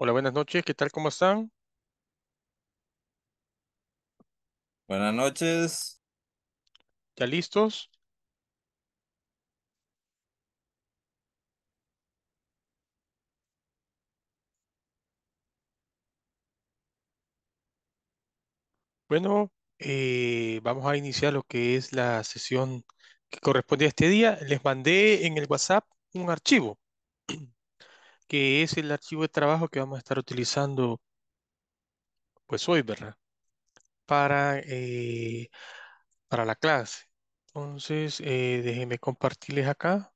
Hola, buenas noches, ¿qué tal? ¿Cómo están? Buenas noches. ¿Ya listos? Bueno, vamos a iniciar lo que es la sesión que corresponde a este día. Les mandé en el WhatsApp un archivo, que es el archivo de trabajo que vamos a estar utilizando pues hoy, ¿verdad? Para, eh, para la clase. Entonces, déjenme compartirles acá.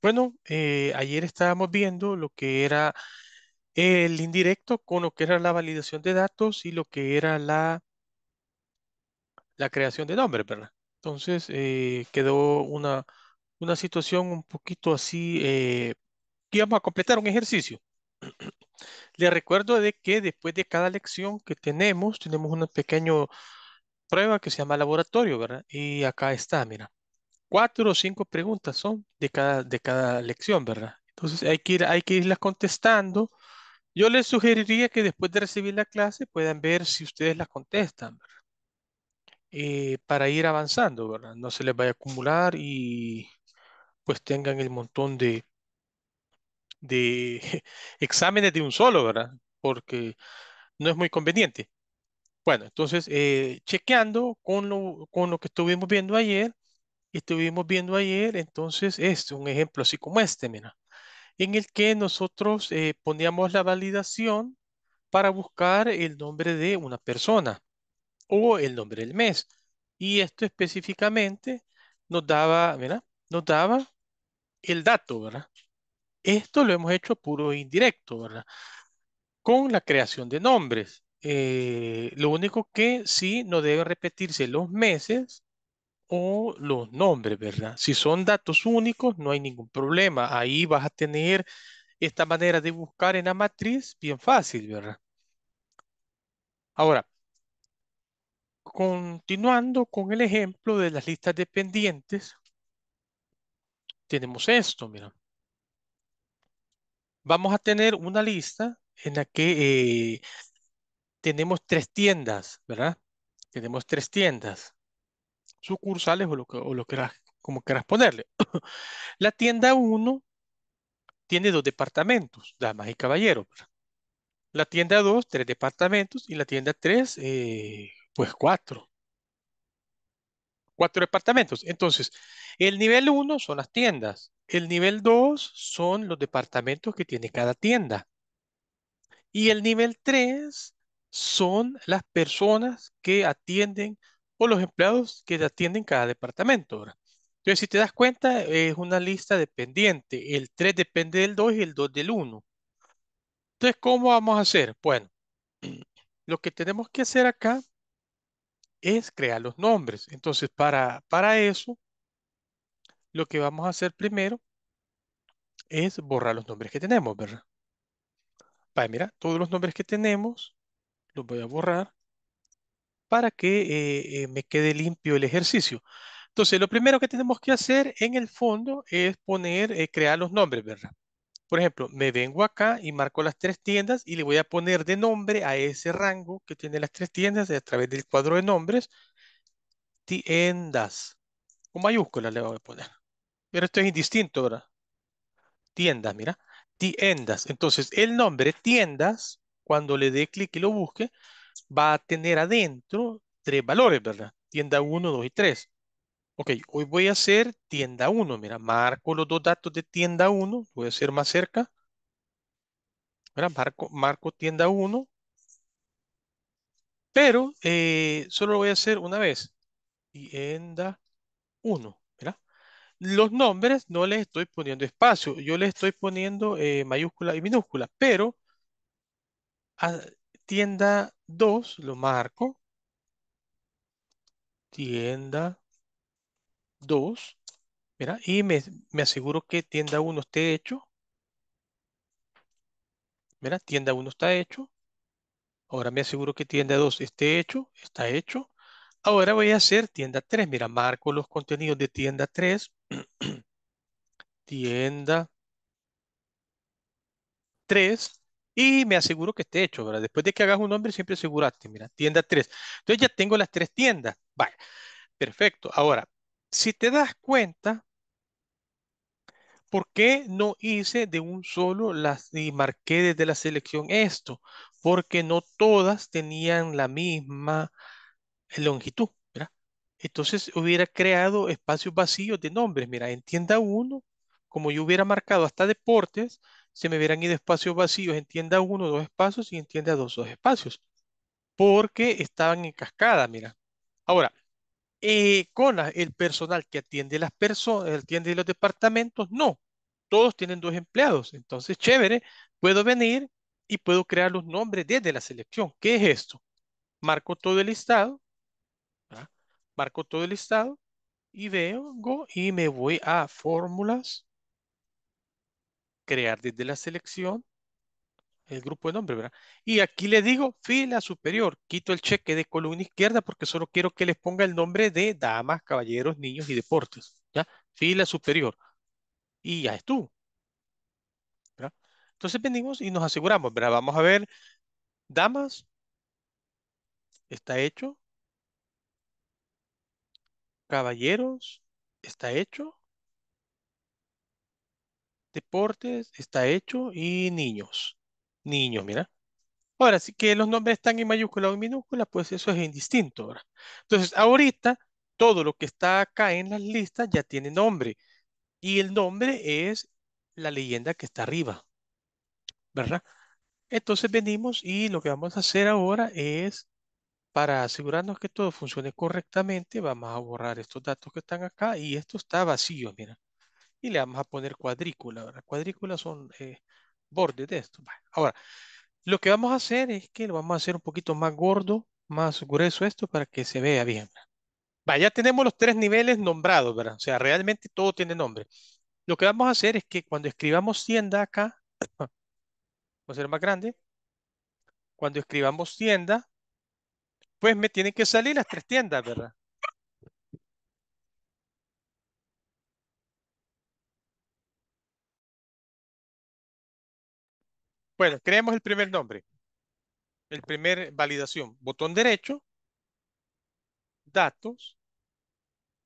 Bueno, ayer estábamos viendo lo que era el indirecto con lo que era la validación de datos y lo que era la creación de nombres, ¿verdad? Entonces quedó una situación un poquito así, que íbamos a completar un ejercicio. Les recuerdo de que después de cada lección que tenemos una pequeña prueba que se llama laboratorio, ¿verdad? Y acá está, mira, 4 o 5 preguntas son de cada lección, ¿verdad? Entonces hay que irlas contestando. Yo les sugeriría que después de recibir la clase puedan ver si ustedes las contestan, ¿verdad? Para ir avanzando, ¿verdad? No se les vaya a acumular y pues tengan el montón de exámenes de un solo, ¿verdad? Porque no es muy conveniente. Bueno, entonces, chequeando con lo que estuvimos viendo ayer, entonces, un ejemplo así como este, mira, en el que nosotros poníamos la validación para buscar el nombre de una persona o el nombre del mes. Y esto específicamente nos daba, mira, nos daba el dato, ¿verdad? Esto lo hemos hecho puro e indirecto, ¿verdad? Con la creación de nombres. Lo único que sí no deben repetirse los meses o los nombres, ¿verdad? Si son datos únicos, no hay ningún problema. Ahí vas a tener esta manera de buscar en la matriz bien fácil, ¿verdad? Ahora, continuando con el ejemplo de las listas de pendientes, tenemos esto, mira. Vamos a tener una lista en la que tenemos 3 tiendas, ¿verdad? Tenemos 3 tiendas, sucursales o lo quieras, como quieras ponerle. La tienda 1 tiene 2 departamentos, damas y caballeros, ¿verdad? La tienda 2, 3 departamentos y la tienda 3, pues 4. 4 departamentos. Entonces, el nivel 1 son las tiendas. El nivel 2 son los departamentos que tiene cada tienda. Y el nivel 3 son las personas que atienden o los empleados que atienden cada departamento, ¿verdad? Entonces, si te das cuenta, es una lista dependiente. El 3 depende del 2 y el 2 del 1. Entonces, ¿cómo vamos a hacer? Bueno, lo que tenemos que hacer acá es crear los nombres. Entonces, para eso, lo que vamos a hacer primero es borrar los nombres que tenemos, ¿verdad? Vaya, mira, todos los nombres que tenemos los voy a borrar para que me quede limpio el ejercicio. Entonces, lo primero que tenemos que hacer en el fondo es crear los nombres, ¿verdad? Por ejemplo, me vengo acá y marco las 3 tiendas y le voy a poner de nombre a ese rango que tiene las 3 tiendas a través del cuadro de nombres, tiendas, con mayúsculas le voy a poner. Pero esto es indistinto, ¿verdad? Tiendas, mira, tiendas. Entonces, el nombre tiendas, cuando le dé clic y lo busque, va a tener adentro 3 valores, ¿verdad? Tienda 1, 2 y 3. Ok, hoy voy a hacer tienda 1. Mira, marco los 2 datos de tienda 1. Voy a hacer más cerca. Mira, marco tienda 1. Pero solo lo voy a hacer una vez. Tienda 1. Mira, los nombres no les estoy poniendo espacio. Yo les estoy poniendo mayúscula y minúscula. Pero a tienda 2 lo marco. Tienda 2. Mira, y me aseguro que tienda 1 esté hecho. Mira, tienda 1 está hecho. Ahora me aseguro que tienda 2 esté hecho. Está hecho. Ahora voy a hacer tienda 3. Mira, marco los contenidos de tienda 3. Tienda 3. Y me aseguro que esté hecho, ¿verdad? Después de que hagas un nombre, siempre asegurate. Mira, tienda 3. Entonces ya tengo las 3 tiendas. Vale, perfecto. Ahora, si te das cuenta, ¿por qué no hice de un solo y marqué desde la selección esto? Porque no todas tenían la misma longitud, ¿verdad? Entonces hubiera creado espacios vacíos de nombres. Mira, en tienda 1, como yo hubiera marcado hasta deportes, se me hubieran ido espacios vacíos en tienda 1, 2 espacios, y en tienda 2, 2 espacios. Porque estaban en cascada, mira. Ahora, con el personal que atiende las personas, atiende los departamentos, no. Todos tienen 2 empleados. Entonces, chévere, puedo venir y puedo crear los nombres desde la selección. ¿Qué es esto? Marco todo el listado, ¿verdad? Marco todo el listado y vengo y me voy a fórmulas, crear desde la selección el grupo de nombre, ¿verdad? Y aquí le digo fila superior, quito el cheque de columna izquierda porque solo quiero que les ponga el nombre de damas, caballeros, niños y deportes, ¿ya? Fila superior. Y ya estuvo, ¿verdad? Entonces venimos y nos aseguramos, ¿verdad? Vamos a ver, damas, está hecho. Caballeros, está hecho. Deportes, está hecho. Y niños. Niños, mira. Ahora, sí que los nombres están en mayúscula o en minúscula, pues eso es indistinto, ¿verdad? Entonces, ahorita, todo lo que está acá en las listas ya tiene nombre. Y el nombre es la leyenda que está arriba, ¿verdad? Entonces, venimos y lo que vamos a hacer ahora es, para asegurarnos que todo funcione correctamente, vamos a borrar estos datos que están acá y esto está vacío, mira. Y le vamos a poner cuadrícula, ¿verdad? Cuadrículas son... bordes de esto. Ahora, lo que vamos a hacer es que lo vamos a hacer un poquito más gordo, más grueso esto para que se vea bien. Vale, ya tenemos los 3 niveles nombrados, ¿verdad? O sea, realmente todo tiene nombre. Lo que vamos a hacer es que cuando escribamos tienda acá, vamos a hacer más grande, cuando escribamos tienda, pues me tienen que salir las 3 tiendas, ¿verdad? Bueno, creemos el primer nombre, el primer validación, botón derecho, datos,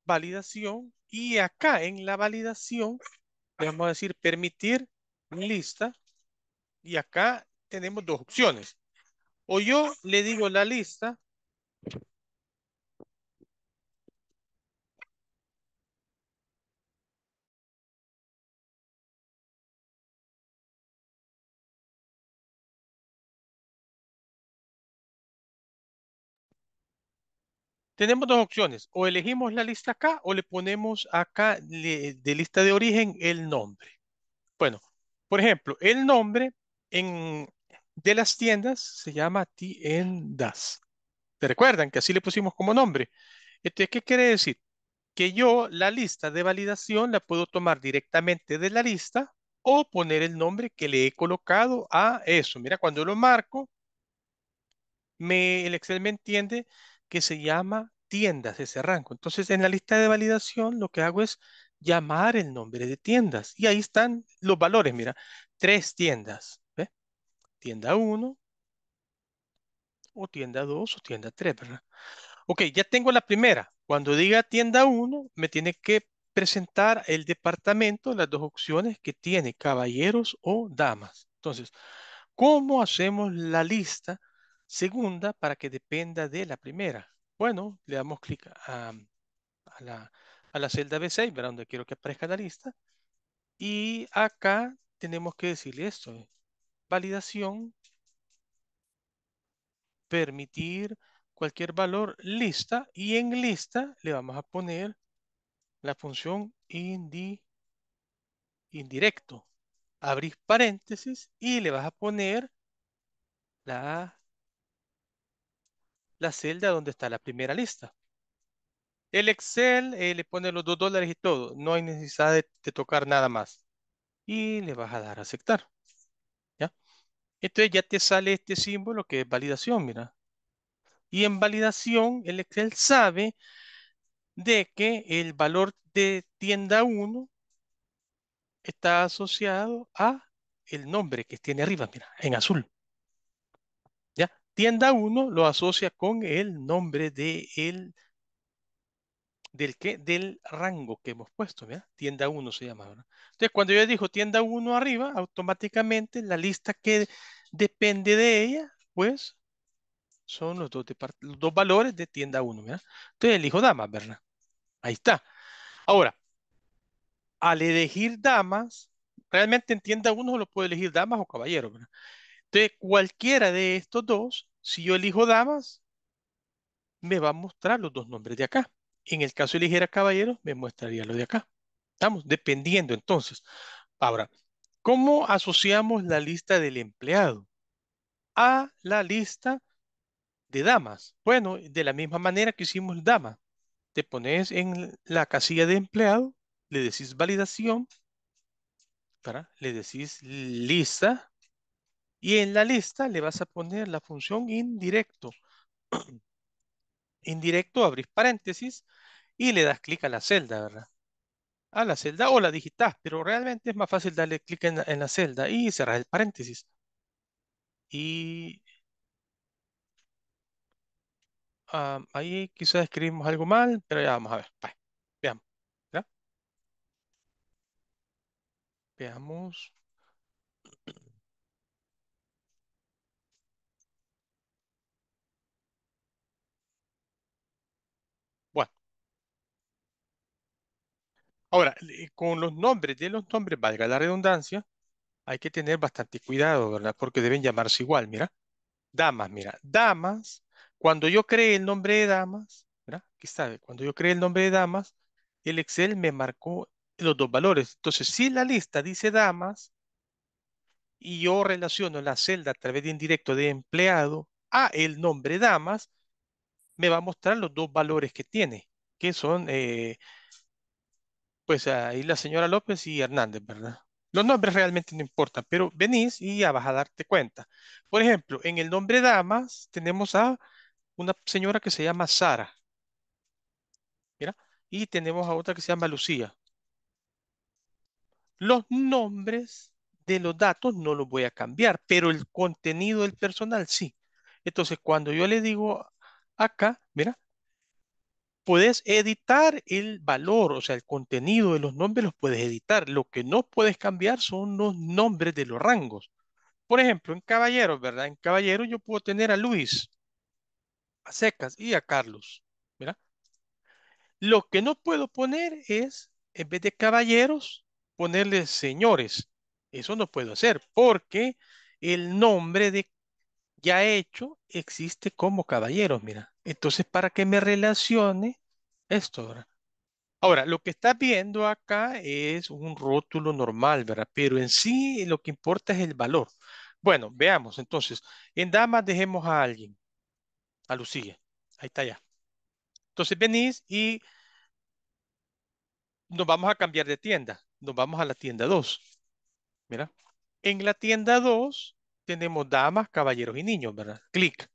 validación, y acá en la validación le vamos a decir permitir lista, y acá tenemos 2 opciones. O yo le digo la lista, tenemos 2 opciones, o elegimos la lista acá o le ponemos acá de lista de origen el nombre. Bueno, por ejemplo, el nombre de las tiendas se llama tiendas. ¿Te recuerdan que así le pusimos como nombre? Entonces, ¿qué quiere decir? Que yo la lista de validación la puedo tomar directamente de la lista o poner el nombre que le he colocado a eso. Mira, cuando lo marco, el Excel me entiende que se llama tiendas, ese rango. Entonces, en la lista de validación, lo que hago es llamar el nombre de tiendas. Y ahí están los valores, mira. 3 tiendas. ¿Ve? Tienda 1, o tienda 2, o tienda 3, ¿verdad? Ok, ya tengo la primera. Cuando diga tienda 1, me tiene que presentar el departamento, las 2 opciones que tiene, caballeros o damas. Entonces, ¿cómo hacemos la lista segunda para que dependa de la primera? Bueno, le damos clic a la celda B6, ¿verdad? Donde quiero que aparezca la lista. Y acá tenemos que decirle esto. Validación. Permitir cualquier valor lista. Y en lista le vamos a poner la función indirecto. Abrís paréntesis y le vas a poner la celda donde está la primera lista. El Excel le pone los $2 y todo. No hay necesidad de tocar nada más. Y le vas a dar a aceptar. ¿Ya? Entonces ya te sale este símbolo que es validación, mira. Y en validación, el Excel sabe de que el valor de tienda 1 está asociado a el nombre que tiene arriba, mira, en azul. ¿Ya? Tienda 1 lo asocia con el nombre de del rango que hemos puesto, ¿verdad? Tienda 1 se llama, ¿verdad? Entonces, cuando yo digo tienda 1 arriba, automáticamente la lista que depende de ella, pues, son los dos valores de tienda 1, ¿verdad? Entonces, elijo damas, ¿verdad? Ahí está. Ahora, al elegir damas, realmente en tienda 1 lo puedo elegir damas o caballeros, ¿verdad? Entonces, cualquiera de estos dos, si yo elijo damas, me va a mostrar los dos nombres de acá. En el caso de eligiera caballeros, me mostraría lo de acá. Estamos dependiendo entonces. Ahora, ¿cómo asociamos la lista del empleado a la lista de damas? Bueno, de la misma manera que hicimos damas. Te pones en la casilla de empleado, le decís validación, le decís lista, y en la lista le vas a poner la función indirecto. Indirecto, abrís paréntesis y le das clic a la celda, ¿verdad? A la celda o la digitas, pero realmente es más fácil darle clic en la celda y cerrar el paréntesis. Y ahí quizás escribimos algo mal, pero ya vamos a ver. Bye. Veamos, ¿verdad? Veamos. Ahora, con los nombres de los nombres, valga la redundancia, hay que tener bastante cuidado, ¿verdad? Porque deben llamarse igual, mira. Damas, mira. Damas, cuando yo creé el nombre de damas, ¿verdad? ¿Qué sabe? Cuando yo creé el nombre de damas, el Excel me marcó los dos valores. Entonces, si la lista dice damas y yo relaciono la celda a través de indirecto de empleado a el nombre damas, me va a mostrar los dos valores que tiene, que son... pues ahí la señora López y Hernández, ¿verdad? Los nombres realmente no importan, pero venís y ya vas a darte cuenta. Por ejemplo, en el nombre damas tenemos a una señora que se llama Sara. Mira, y tenemos a otra que se llama Lucía. Los nombres de los datos no los voy a cambiar, pero el contenido del personal sí. Entonces, cuando yo le digo acá, mira, puedes editar el valor, o sea, el contenido de los nombres los puedes editar. Lo que no puedes cambiar son los nombres de los rangos. Por ejemplo, en caballeros, ¿verdad? En caballeros yo puedo tener a Luis, a Secas y a Carlos, ¿verdad? Lo que no puedo poner es, en vez de caballeros, ponerle señores. Eso no puedo hacer porque el nombre de ya hecho existe como caballeros, mira. Entonces, para que me relacione esto, ¿verdad? Ahora, lo que estás viendo acá es un rótulo normal, ¿verdad? Pero en sí lo que importa es el valor. Bueno, veamos. Entonces, en damas dejemos a alguien, a Lucía. Ahí está ya. Entonces, venís y nos vamos a cambiar de tienda. Nos vamos a la tienda 2. Mira. En la tienda 2 tenemos damas, caballeros y niños, ¿verdad? Clic.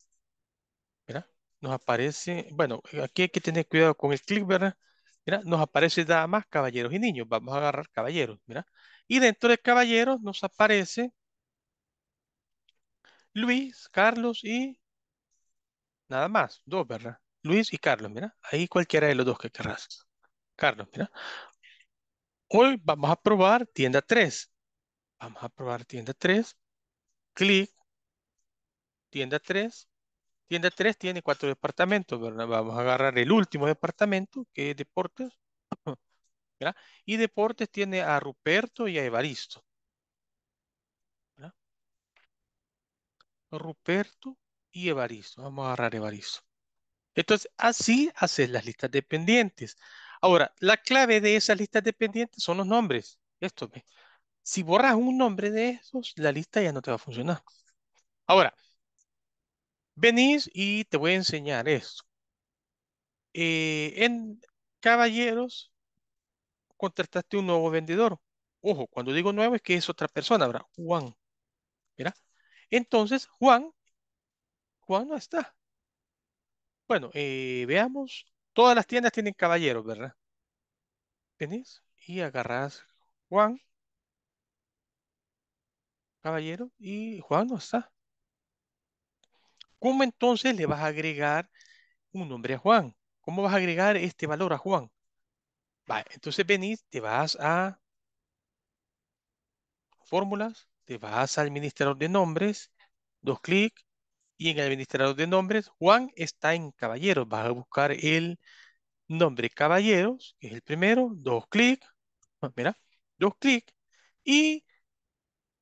Mira. Nos aparece, bueno, aquí hay que tener cuidado con el clic, ¿verdad? Mira, nos aparece damas, caballeros y niños. Vamos a agarrar caballeros, mira. Y dentro de caballeros nos aparece Luis, Carlos y nada más, dos, ¿verdad? Luis y Carlos, mira. Ahí cualquiera de los dos que querrás. Carlos, mira. Hoy vamos a probar tienda 3. Vamos a probar tienda 3. Clic. Tienda 3. Tienda 3 tiene 4 departamentos, ¿verdad? Vamos a agarrar el último departamento, que es Deportes, ¿verdad? Y Deportes tiene a Ruperto y a Evaristo, ¿verdad? Ruperto y Evaristo. Vamos a agarrar Evaristo. Entonces, así haces las listas de pendientes. Ahora, la clave de esas listas de pendientes son los nombres. Esto, ¿ve? Si borras un nombre de esos, la lista ya no te va a funcionar. Ahora, venís y te voy a enseñar esto. En caballeros, contrataste un nuevo vendedor. Ojo, cuando digo nuevo es que es otra persona, ¿verdad? Juan. ¿Verdad? Entonces, Juan no está. Bueno, veamos. Todas las tiendas tienen caballeros, ¿verdad? Venís y agarrás Juan, caballero, y Juan no está. ¿Cómo entonces le vas a agregar un nombre a Juan? ¿Cómo vas a agregar este valor a Juan? Vale, entonces venís, te vas a fórmulas, te vas al administrador de nombres, dos clics, y en el administrador de nombres, Juan está en caballeros. Vas a buscar el nombre caballeros, que es el primero, dos clics, mira, dos clics, y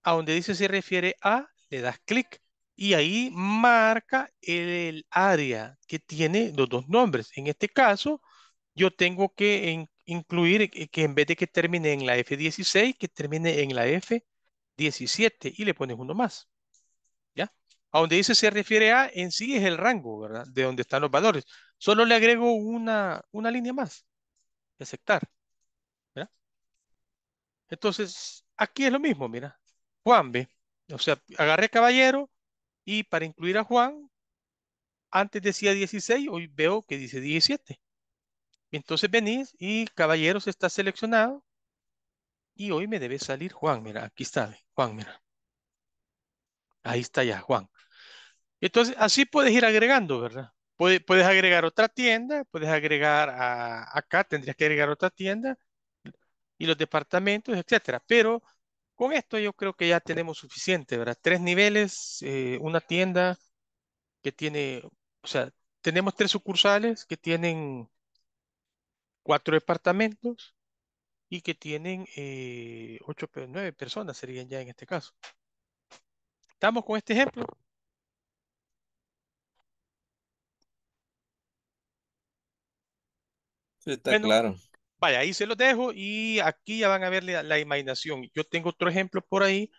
a donde dice se refiere a, le das clic, y ahí marca el área que tiene los dos nombres. En este caso, yo tengo que incluir que en vez de que termine en la F16, que termine en la F17, y le pones uno más. ¿Ya? A donde dice se refiere a, en sí es el rango, ¿verdad? De donde están los valores. Solo le agrego una línea más. Aceptar. ¿Verdad? Entonces, aquí es lo mismo, mira. Juan, ve. O sea, agarré caballero y para incluir a Juan, antes decía 16, hoy veo que dice 17. Entonces venís y caballeros está seleccionado y hoy me debe salir Juan, mira, aquí está, Juan, mira. Ahí está ya, Juan. Entonces, así puedes ir agregando, ¿verdad? Puedes agregar otra tienda, puedes agregar acá, tendrías que agregar otra tienda y los departamentos, etcétera. Pero con esto yo creo que ya tenemos suficiente, ¿verdad? 3 niveles, una tienda que tiene, o sea, tenemos 3 sucursales que tienen 4 departamentos y que tienen 9 personas serían ya en este caso. ¿Estamos con este ejemplo? Sí, está bueno, claro. Vaya, ahí se los dejo y aquí ya van a ver la imaginación. Yo tengo otro ejemplo por ahí.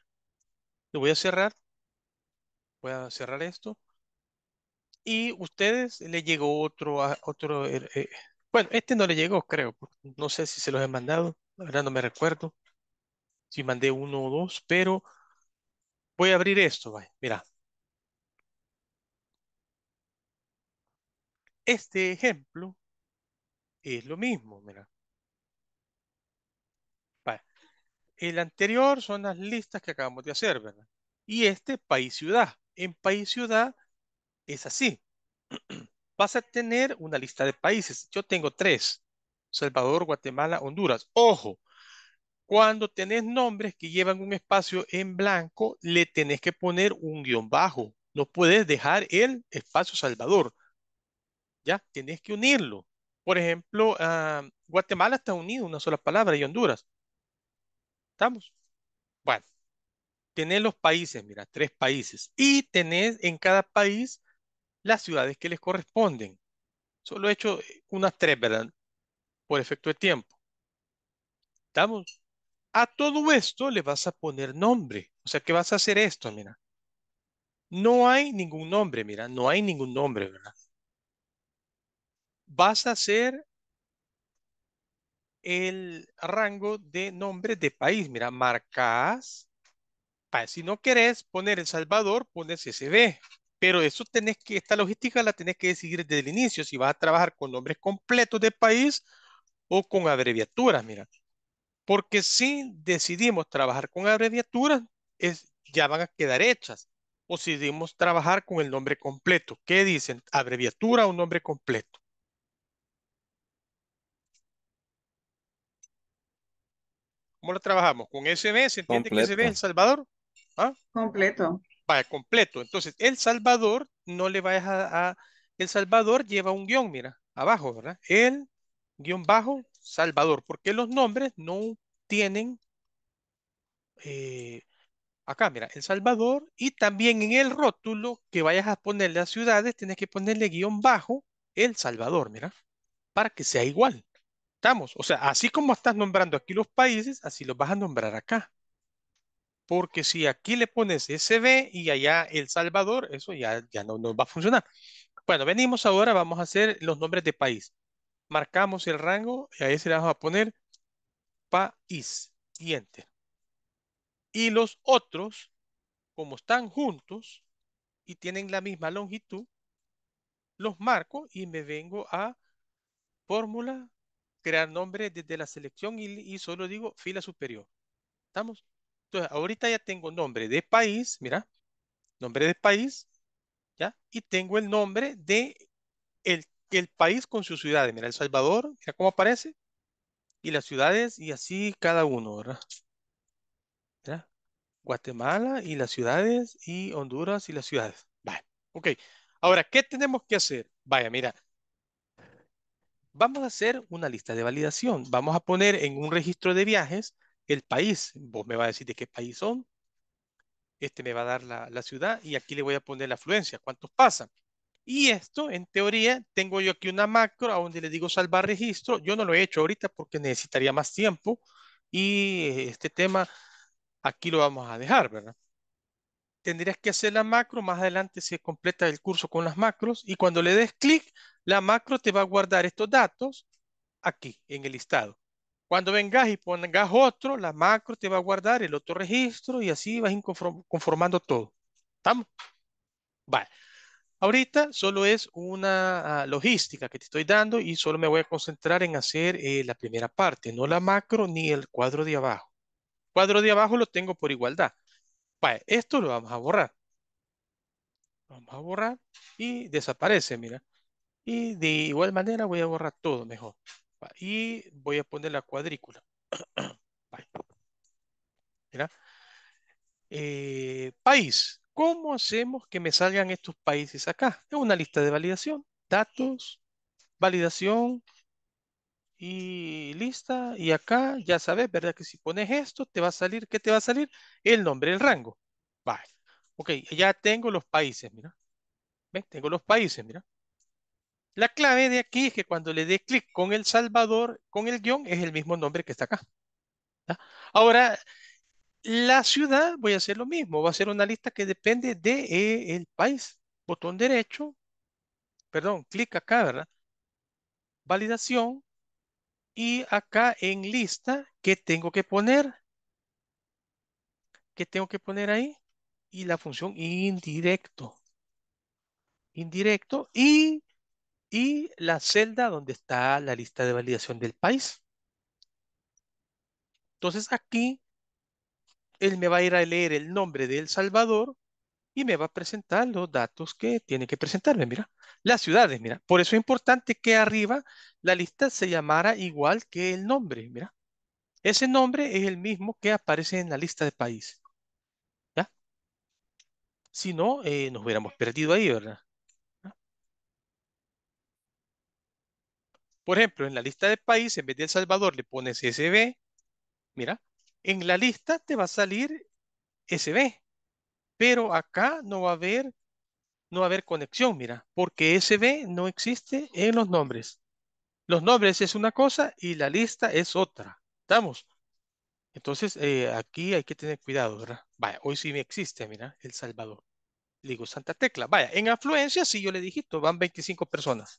Lo voy a cerrar. Voy a cerrar esto. Y ustedes les llegó otro bueno, este no le llegó, creo. No sé si se los he mandado. La verdad no me recuerdo si mandé 1 o 2, pero voy a abrir esto, vaya, mira. Este ejemplo es lo mismo, mira. Vale. El anterior son las listas que acabamos de hacer, ¿verdad? Y este, país-ciudad. En país-ciudad es así. Vas a tener una lista de países. Yo tengo 3. Salvador, Guatemala, Honduras. Ojo. Cuando tenés nombres que llevan un espacio en blanco, le tenés que poner un guión bajo. No puedes dejar el espacio Salvador. Ya, tenés que unirlo. Por ejemplo, Guatemala está unido, una sola palabra, y Honduras. ¿Estamos? Bueno, tenés los países, mira, 3 países. Y tenés en cada país las ciudades que les corresponden. Solo he hecho unas 3, ¿verdad? Por efecto de tiempo. ¿Estamos? A todo esto le vas a poner nombre. O sea, que vas a hacer esto, mira. No hay ningún nombre, mira. No hay ningún nombre, ¿verdad? Vas a hacer el rango de nombres de país. Mira, marcas. Si no querés poner El Salvador, pones SB. Pero eso tenés que, esta logística la tenés que decidir desde el inicio. Si vas a trabajar con nombres completos de país o con abreviaturas, mira. Porque si decidimos trabajar con abreviaturas, ya van a quedar hechas. O si decidimos trabajar con el nombre completo. ¿Qué dicen? ¿Abreviatura o nombre completo? ¿Cómo lo trabajamos? ¿Con SB? ¿Se entiende completo. Que SB es El Salvador? ¿Ah? Completo. Vale, completo. Entonces, El Salvador no le vayas a El Salvador lleva un guión, mira, abajo, ¿verdad? El guión bajo Salvador, porque los nombres no tienen acá, mira, El Salvador, y también en el rótulo que vayas a ponerle a ciudades, tienes que ponerle guión bajo El Salvador, mira, para que sea igual. ¿Estamos? O sea, así como estás nombrando aquí los países, así los vas a nombrar acá. Porque si aquí le pones SB y allá El Salvador, eso ya no nos va a funcionar. Bueno, venimos ahora, vamos a hacer los nombres de país. Marcamos el rango y ahí se le vamos a poner país. Y enter. Y los otros, como están juntos y tienen la misma longitud, los marco y me vengo a fórmula, crear nombre desde la selección y solo digo fila superior. ¿Estamos? Entonces, ahorita ya tengo nombre de país, mira, nombre de país, ¿ya? Y tengo el nombre de el país con sus ciudades. Mira, El Salvador, mira cómo aparece. Y las ciudades y así cada uno, ¿verdad? ¿Ya? Guatemala y las ciudades y Honduras y las ciudades. Vale, ok. Ahora, ¿qué tenemos que hacer? Vaya, mira. Vamos a hacer una lista de validación. Vamos a poner en un registro de viajes el país. Vos me vas a decir de qué país son. Este me va a dar la ciudad y aquí le voy a poner la afluencia. ¿Cuántos pasan? Y esto, en teoría, tengo yo aquí una macro a donde le digo salvar registro. Yo no lo he hecho ahorita porque necesitaría más tiempo. Y este tema aquí lo vamos a dejar, ¿verdad? Tendrías que hacer la macro. Más adelante se completa el curso con las macros. Y cuando le des clic, la macro te va a guardar estos datos aquí en el listado. Cuando vengas y pongas otro, la macro te va a guardar el otro registro y así vas conformando todo. ¿Estamos? Vale. Ahorita solo es una logística que te estoy dando y solo me voy a concentrar en hacer la primera parte, no la macro ni el cuadro de abajo. El cuadro de abajo lo tengo por igualdad. Vale, esto lo vamos a borrar. Vamos a borrar y desaparece, mira. Y de igual manera voy a borrar todo mejor. Vale, y voy a poner la cuadrícula. Vale. Mira. País. ¿Cómo hacemos que me salgan estos países acá? Es una lista de validación. Datos, validación y lista. Y acá ya sabes, ¿verdad? Que si pones esto, te va a salir, ¿qué te va a salir? El nombre, el rango. Vale. Ok, ya tengo los países, mira. ¿Ven? Tengo los países, mira. La clave de aquí es que cuando le dé clic con El Salvador, con el guión, es el mismo nombre que está acá. ¿Ya? Ahora... la ciudad, voy a hacer lo mismo. Va a ser una lista que depende del país. Botón derecho. Perdón, clic acá, ¿verdad? Validación. Y acá en lista, ¿qué tengo que poner? ¿Qué tengo que poner ahí? Y la función indirecto. Indirecto. Y la celda donde está la lista de validación del país. Entonces aquí... él me va a ir a leer el nombre de El Salvador y me va a presentar los datos que tiene que presentarme, mira. Las ciudades, mira. Por eso es importante que arriba la lista se llamara igual que el nombre, mira. Ese nombre es el mismo que aparece en la lista de países. ¿Ya? Si no, nos hubiéramos perdido ahí, ¿verdad? ¿Ya? Por ejemplo, en la lista de países, en vez de El Salvador, le pones SB, mira. En la lista te va a salir SB, pero acá no va a haber conexión, mira, porque SB no existe en los nombres. Los nombres es una cosa y la lista es otra. ¿Estamos? Entonces, aquí hay que tener cuidado, ¿verdad? Vaya, hoy sí me existe, mira, El Salvador. Le digo Santa Tecla. Vaya, en afluencia, si yo le dije, van 25 personas.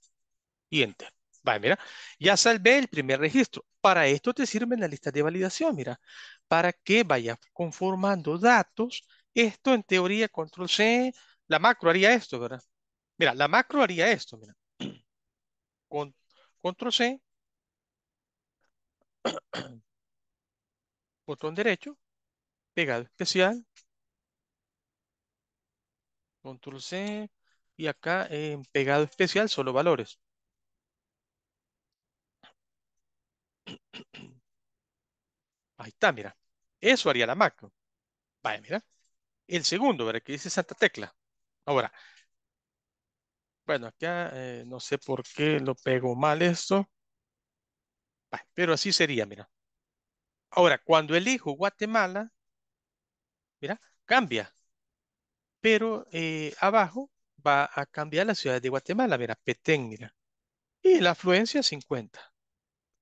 Y enter. Vale, mira, ya salvé el primer registro. Para esto te sirven las listas de validación, mira, para que vayas conformando datos. Esto en teoría, control C, la macro haría esto, ¿verdad? Mira, la macro haría esto, mira. Control C, botón derecho, pegado especial, control C, y acá en pegado especial solo valores. Ahí está, mira. Eso haría la macro. Vaya, mira. El segundo, ¿verdad? Que dice Santa Tecla. Ahora. Bueno, acá no sé por qué lo pego mal esto. Vale, pero así sería, mira. Ahora, cuando elijo Guatemala, mira, cambia. Pero abajo va a cambiar la ciudad de Guatemala. Mira, Petén, mira. Y la afluencia 50.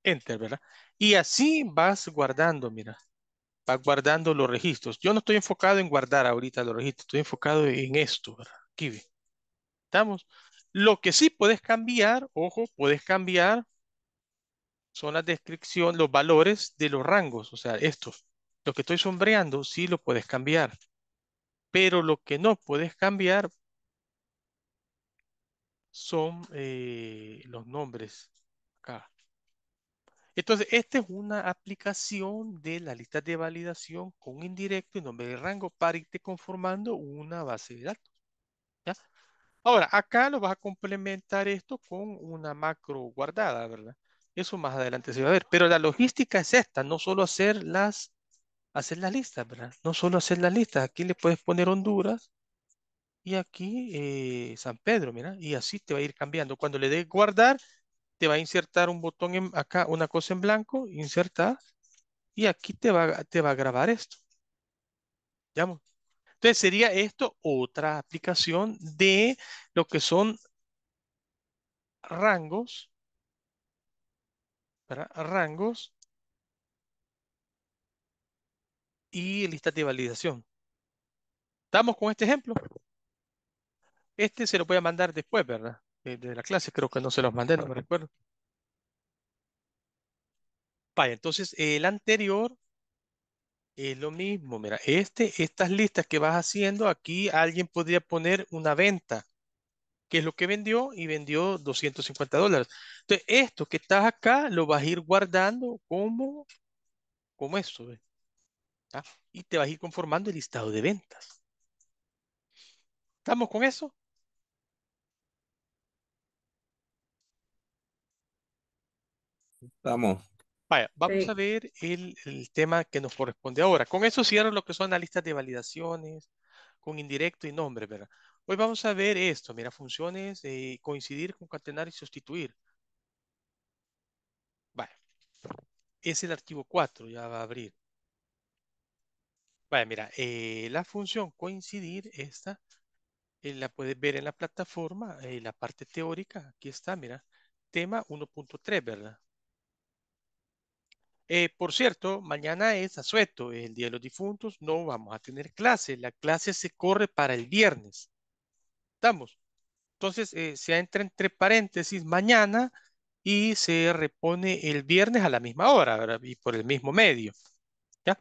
Enter, ¿verdad? Y así vas guardando, mira. Vas guardando los registros. Yo no estoy enfocado en guardar ahorita los registros. Estoy enfocado en esto, ¿verdad? Aquí ve. ¿Estamos? Lo que sí puedes cambiar, ojo, puedes cambiar son las descripciones, los valores de los rangos. O sea, estos. Lo que estoy sombreando sí lo puedes cambiar. Pero lo que no puedes cambiar son los nombres acá. Entonces, esta es una aplicación de la lista de validación con indirecto y nombre de rango para irte conformando una base de datos. ¿Ya? Ahora, acá lo vas a complementar esto con una macro guardada, ¿verdad? Eso más adelante se va a ver. Pero la logística es esta, no solo hacer las listas, ¿verdad? No solo hacer las listas. Aquí le puedes poner Honduras y aquí San Pedro, mira. Y así te va a ir cambiando. Cuando le des guardar, te va a insertar un botón en, acá, una cosa en blanco, insertar, y aquí te va a grabar esto. ¿Llamo? Entonces sería esto otra aplicación de lo que son rangos, ¿verdad? Rangos y listas de validación. ¿Estamos con este ejemplo? Este se lo voy a mandar después, ¿verdad? De la clase, creo que no se los mandé, no me recuerdo. Vaya, entonces el anterior es lo mismo. Mira, estas listas que vas haciendo, aquí alguien podría poner una venta, que es lo que vendió, y vendió $250. Entonces, esto que estás acá, lo vas a ir guardando como esto. ¿Ah? Y te vas a ir conformando el listado de ventas. ¿Estamos con eso? Vamos. Vaya, vamos a ver el tema que nos corresponde ahora. Con eso cierro lo que son las listas de validaciones, con indirecto y nombre, ¿verdad? Hoy vamos a ver esto, mira, funciones, coincidir, concatenar y sustituir. Vaya, es el archivo 4, ya va a abrir. Vaya, mira, la función coincidir, esta, la puedes ver en la plataforma, la parte teórica, aquí está, mira, tema 1.3, ¿verdad? Por cierto, mañana es asueto, es el Día de los Difuntos, no vamos a tener clase, la clase se corre para el viernes. ¿Estamos? Entonces, se entra entre paréntesis mañana y se repone el viernes a la misma hora, ¿verdad? Y por el mismo medio. ¿Ya?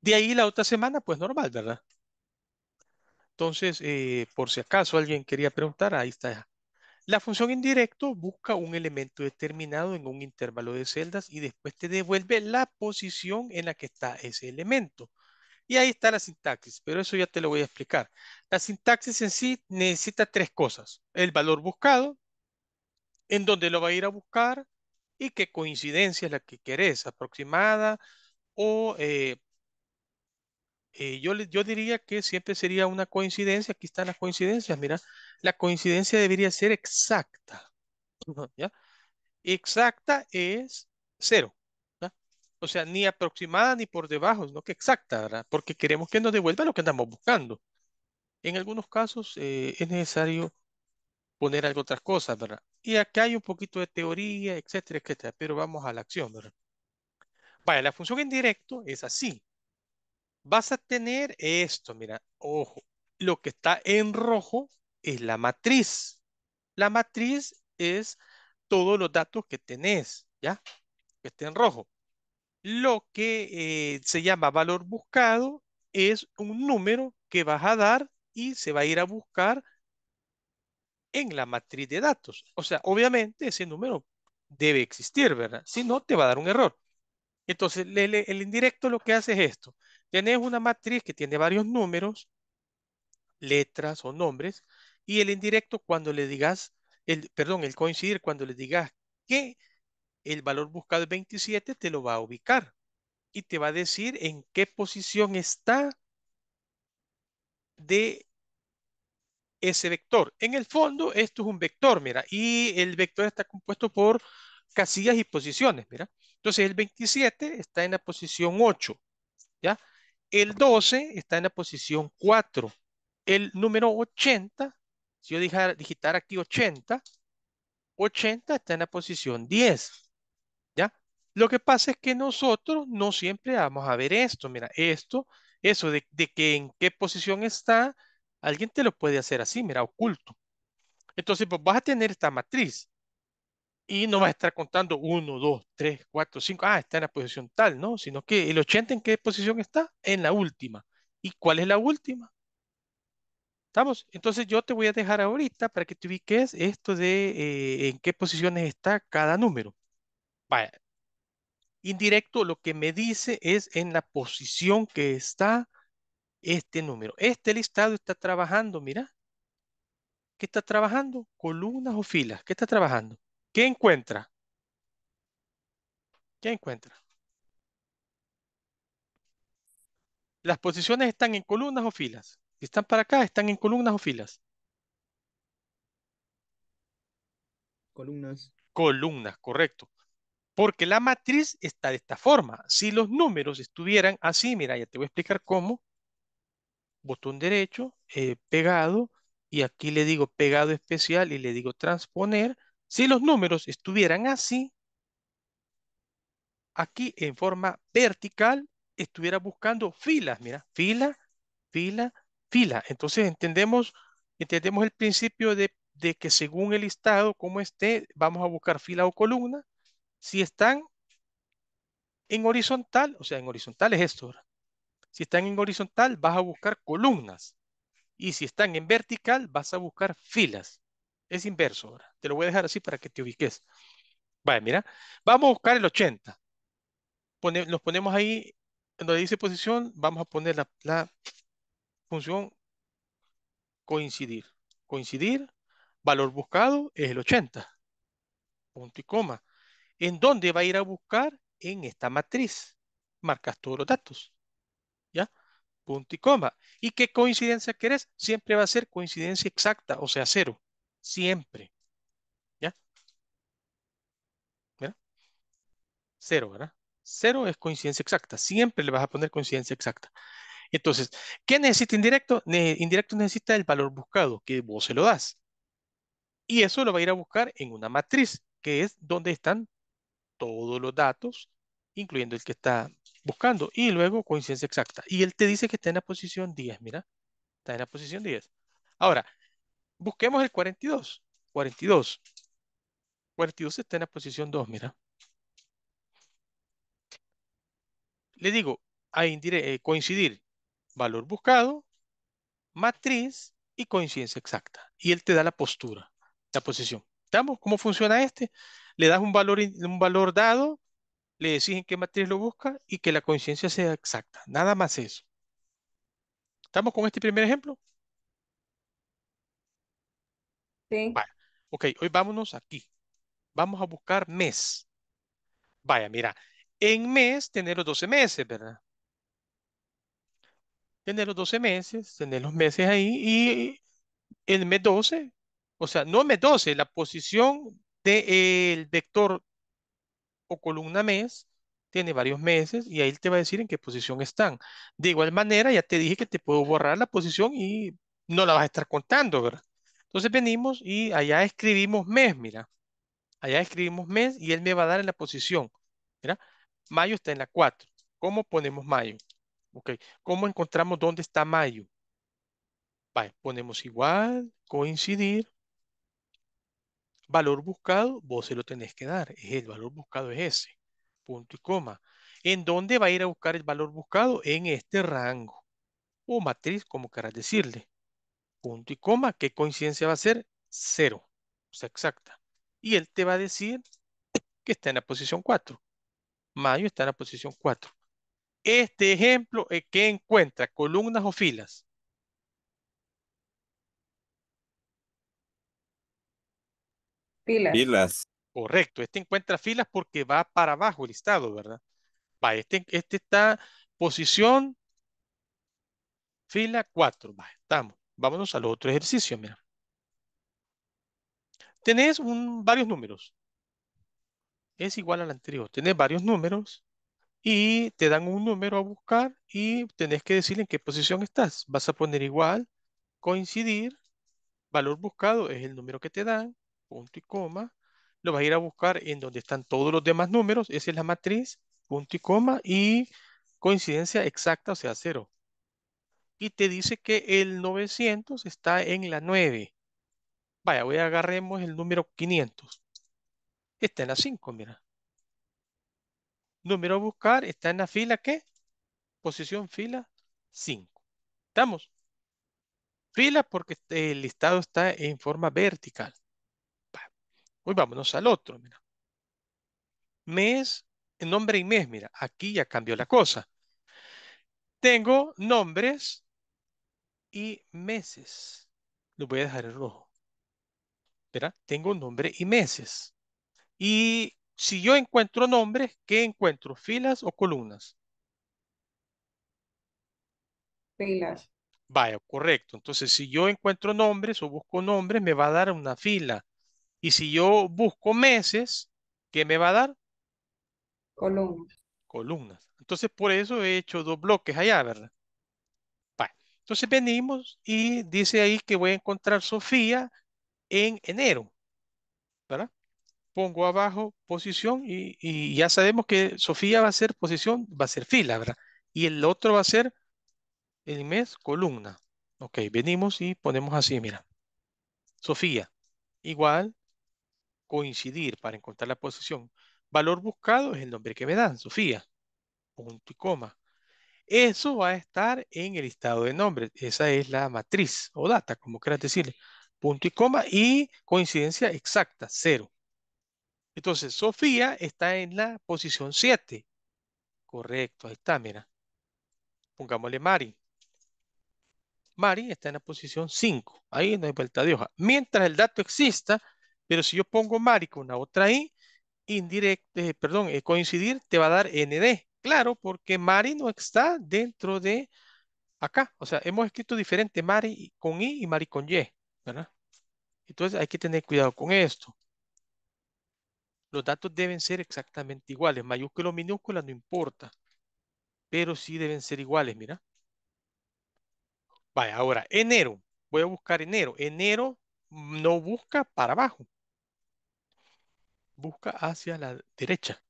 De ahí la otra semana, pues normal, ¿verdad? Entonces, por si acaso alguien quería preguntar, ahí está. La función indirecto busca un elemento determinado en un intervalo de celdas y después te devuelve la posición en la que está ese elemento. Y ahí está la sintaxis, pero eso ya te lo voy a explicar. La sintaxis en sí necesita tres cosas. El valor buscado, en dónde lo va a ir a buscar y qué coincidencia es la que querés, aproximada o... yo diría que siempre sería una coincidencia. Aquí están las coincidencias, mira. La coincidencia debería ser exacta. ¿Ya? Exacta es cero. ¿Ya? O sea, ni aproximada ni por debajo, sino que exacta, ¿verdad? Porque queremos que nos devuelva lo que andamos buscando. En algunos casos es necesario poner algo otras cosas, ¿verdad? Y acá hay un poquito de teoría, etcétera, etcétera. Pero vamos a la acción, ¿verdad? Vale, la función indirecto es así. Vas a tener esto, mira, ojo, lo que está en rojo es la matriz. La matriz es todos los datos que tenés, ¿ya? Que está en rojo. Lo que se llama valor buscado es un número que vas a dar y se va a ir a buscar en la matriz de datos. O sea, obviamente ese número debe existir, ¿verdad? Si no, te va a dar un error. Entonces, el indirecto lo que hace es esto. Tenés una matriz que tiene varios números, letras o nombres, y el indirecto cuando le digas, el coincidir cuando le digas que el valor buscado es 27, te lo va a ubicar y te va a decir en qué posición está de ese vector. En el fondo esto es un vector, mira, y el vector está compuesto por casillas y posiciones, mira. Entonces el 27 está en la posición 8, ¿ya? El 12 está en la posición 4. El número 80, si yo digitar aquí 80, 80 está en la posición 10. ¿Ya? Lo que pasa es que nosotros no siempre vamos a ver esto. Mira, eso de que en qué posición está, alguien te lo puede hacer así, mira, oculto. Entonces, pues vas a tener esta matriz. Y no va a estar contando 1, 2, 3, 4, 5. Ah, está en la posición tal, ¿no? Sino que el 80 ¿en qué posición está? En la última. ¿Y cuál es la última? ¿Estamos? Entonces yo te voy a dejar ahorita para que te ubiques esto de en qué posiciones está cada número. Vaya. Indirecto lo que me dice es en la posición que está este número. Este listado está trabajando, mira. ¿Qué está trabajando? Columnas o filas. ¿Qué está trabajando? ¿Qué encuentra? ¿Qué encuentra? Las posiciones están en columnas o filas. Si están para acá, están en columnas o filas. Columnas. Columnas, correcto. Porque la matriz está de esta forma. Si los números estuvieran así, mira, ya te voy a explicar cómo. Botón derecho, pegado, y aquí le digo pegado especial y le digo transponer. Si los números estuvieran así, aquí en forma vertical, estuviera buscando filas, mira, fila, fila, fila. Entonces entendemos el principio de que según el listado, como esté, vamos a buscar fila o columna. Si están en horizontal, o sea, en horizontal es esto. ¿Verdad? Si están en horizontal, vas a buscar columnas. Y si están en vertical, vas a buscar filas. Es inverso. ¿Verdad? Te lo voy a dejar así para que te ubiques. Vale, mira. Vamos a buscar el 80. Los ponemos ahí, donde dice posición, vamos a poner la función coincidir. Coincidir, valor buscado es el 80. Punto y coma. ¿En dónde va a ir a buscar? En esta matriz. Marcas todos los datos. ¿Ya? Punto y coma. ¿Y qué coincidencia querés? Siempre va a ser coincidencia exacta, o sea, cero. Siempre. ¿Ya? ¿Verdad? Cero, ¿verdad? Cero es coincidencia exacta. Siempre le vas a poner coincidencia exacta. Entonces, ¿qué necesita indirecto? Indirecto necesita el valor buscado, que vos se lo das. Y eso lo va a ir a buscar en una matriz, que es donde están todos los datos, incluyendo el que está buscando. Y luego coincidencia exacta. Y él te dice que está en la posición 10, mira. Está en la posición 10. Ahora, busquemos el 42. 42. 42 está en la posición 2, mira. Le digo, a coincidir, valor buscado, matriz y coincidencia exacta. Y él te da la postura, la posición. ¿Estamos? ¿Cómo funciona este? Le das un valor dado, le decís en qué matriz lo busca y que la coincidencia sea exacta. Nada más eso. ¿Estamos con este primer ejemplo? Sí. Vale. Ok, hoy vámonos aquí. Vamos a buscar mes. Vaya, mira. En mes, tener los 12 meses, ¿verdad? Tener los 12 meses, tener los meses ahí y el mes 12, o sea, no mes 12, la posición del vector o columna mes tiene varios meses y ahí te va a decir en qué posición están. De igual manera, ya te dije que te puedo borrar la posición y no la vas a estar contando, ¿verdad? Entonces venimos y allá escribimos mes, mira. Allá escribimos mes y él me va a dar en la posición, mira. Mayo está en la 4. ¿Cómo ponemos mayo? Okay. ¿Cómo encontramos dónde está mayo? Vale, ponemos igual, coincidir. Valor buscado, vos se lo tenés que dar. El valor buscado es ese. Punto y coma. ¿En dónde va a ir a buscar el valor buscado? En este rango. O matriz, como querrás decirle. Punto y coma. ¿Qué coincidencia va a ser? Cero. O sea, exacta. Y él te va a decir que está en la posición 4. Mayo está en la posición 4. Este ejemplo, ¿qué encuentra? ¿Columnas o filas? Filas. Filas. Correcto. Este encuentra filas porque va para abajo el listado, ¿verdad? Va, este está posición fila 4. Va, estamos. Vámonos al otro ejercicio, mira. Tenés varios números. Es igual al anterior. Tenés varios números y te dan un número a buscar y tenés que decirle en qué posición estás. Vas a poner igual, coincidir, valor buscado es el número que te dan, punto y coma. Lo vas a ir a buscar en donde están todos los demás números. Esa es la matriz, punto y coma y coincidencia exacta, o sea, cero. Y te dice que el 900 está en la 9. Vaya, hoy agarremos el número 500. Está en la 5, mira. Número a buscar está en la fila, ¿qué? Posición fila 5. ¿Estamos? fila porque el listado está en forma vertical. Hoy vámonos al otro, mira. Mes, nombre y mes, mira, aquí ya cambió la cosa. Tengo nombres y meses. Lo voy a dejar en rojo. ¿Verdad? Tengo nombre y meses. Y si yo encuentro nombres, ¿qué encuentro? ¿Filas o columnas? Filas. Vaya, correcto. Entonces, si yo encuentro nombres o busco nombres, me va a dar una fila. Y si yo busco meses, ¿qué me va a dar? Columnas. Columnas. Entonces, por eso he hecho dos bloques allá, ¿verdad? Vale. Entonces, venimos y dice ahí que voy a encontrar Sofía en enero, ¿verdad? Pongo abajo posición y ya sabemos que Sofía va a ser posición, va a ser fila, ¿verdad? Y el otro va a ser el mes, columna. Ok, venimos y ponemos así, mira. Sofía, igual. Coincidir para encontrar la posición. Valor buscado es el nombre que me dan, Sofía. Punto y coma. Eso va a estar en el listado de nombres. Esa es la matriz o data, como quieras decirle. Punto y coma y coincidencia exacta, 0. Entonces, Sofía está en la posición 7. Correcto, ahí está, mira. Pongámosle Mari. Mari está en la posición 5. Ahí no hay vuelta de hoja. Mientras el dato exista, pero si yo pongo Mari con la otra I, coincidir, te va a dar ND. Claro, porque Mari no está dentro de acá. O sea, hemos escrito diferente Mari con I y Mari con Y, ¿verdad? Entonces hay que tener cuidado con esto. Los datos deben ser exactamente iguales. Mayúscula o minúscula no importa. Pero sí deben ser iguales, mira. Vaya, ahora, enero. Voy a buscar enero. Enero no busca para abajo. Busca hacia la derecha.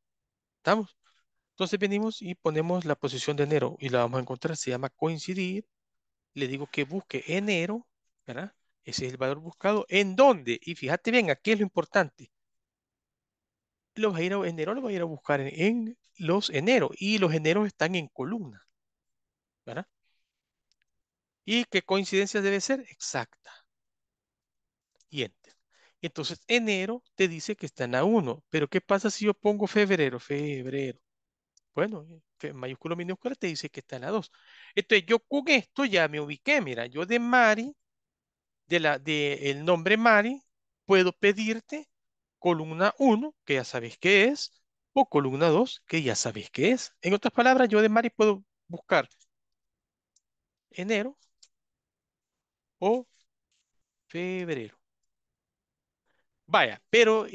¿Estamos? Entonces venimos y ponemos la posición de enero y la vamos a encontrar. Se llama coincidir. Le digo que busque enero, ¿verdad? Ese es el valor buscado. ¿En dónde? Y fíjate bien, aquí es lo importante. Los enero los voy a ir a buscar en los enero. Y los eneros están en columna, ¿verdad? ¿Y qué coincidencia debe ser? Exacta. Y enter. Entonces, enero te dice que está en la 1. Pero, ¿qué pasa si yo pongo febrero? Febrero. Bueno, mayúscula o minúscula te dice que está en la 2. Entonces, yo con esto ya me ubiqué. Mira, yo de Mari, del nombre Mari, puedo pedirte columna 1, que ya sabes qué es, o columna 2, que ya sabes qué es. En otras palabras, yo de Mari puedo buscar enero o febrero. Vaya, pero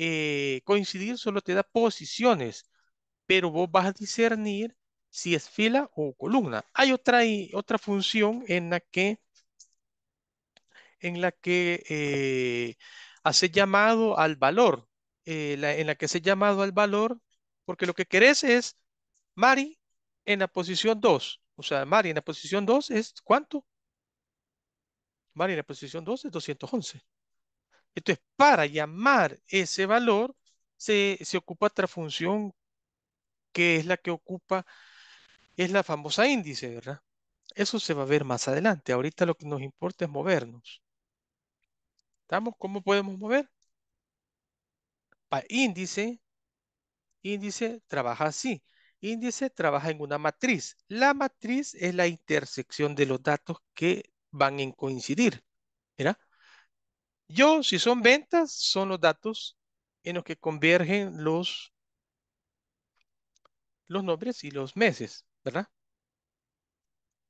coincidir solo te da posiciones, pero vos vas a discernir si es fila o columna. Hay otra función en la que hace llamado al valor, en la que hace llamado al valor, porque lo que querés es Mari en la posición 2. O sea, Mari en la posición 2 es ¿cuánto? Mari en la posición 2 es 211. Entonces, para llamar ese valor, se ocupa otra función que es la que ocupa, es la famosa índice, ¿verdad? Eso se va a ver más adelante. Ahorita lo que nos importa es movernos. ¿Estamos? ¿Cómo podemos mover? Para índice trabaja así. Índice trabaja en una matriz. La matriz es la intersección de los datos que van en coincidir. ¿Verdad? Yo, si son ventas, son los datos en los que convergen los nombres y los meses, ¿verdad?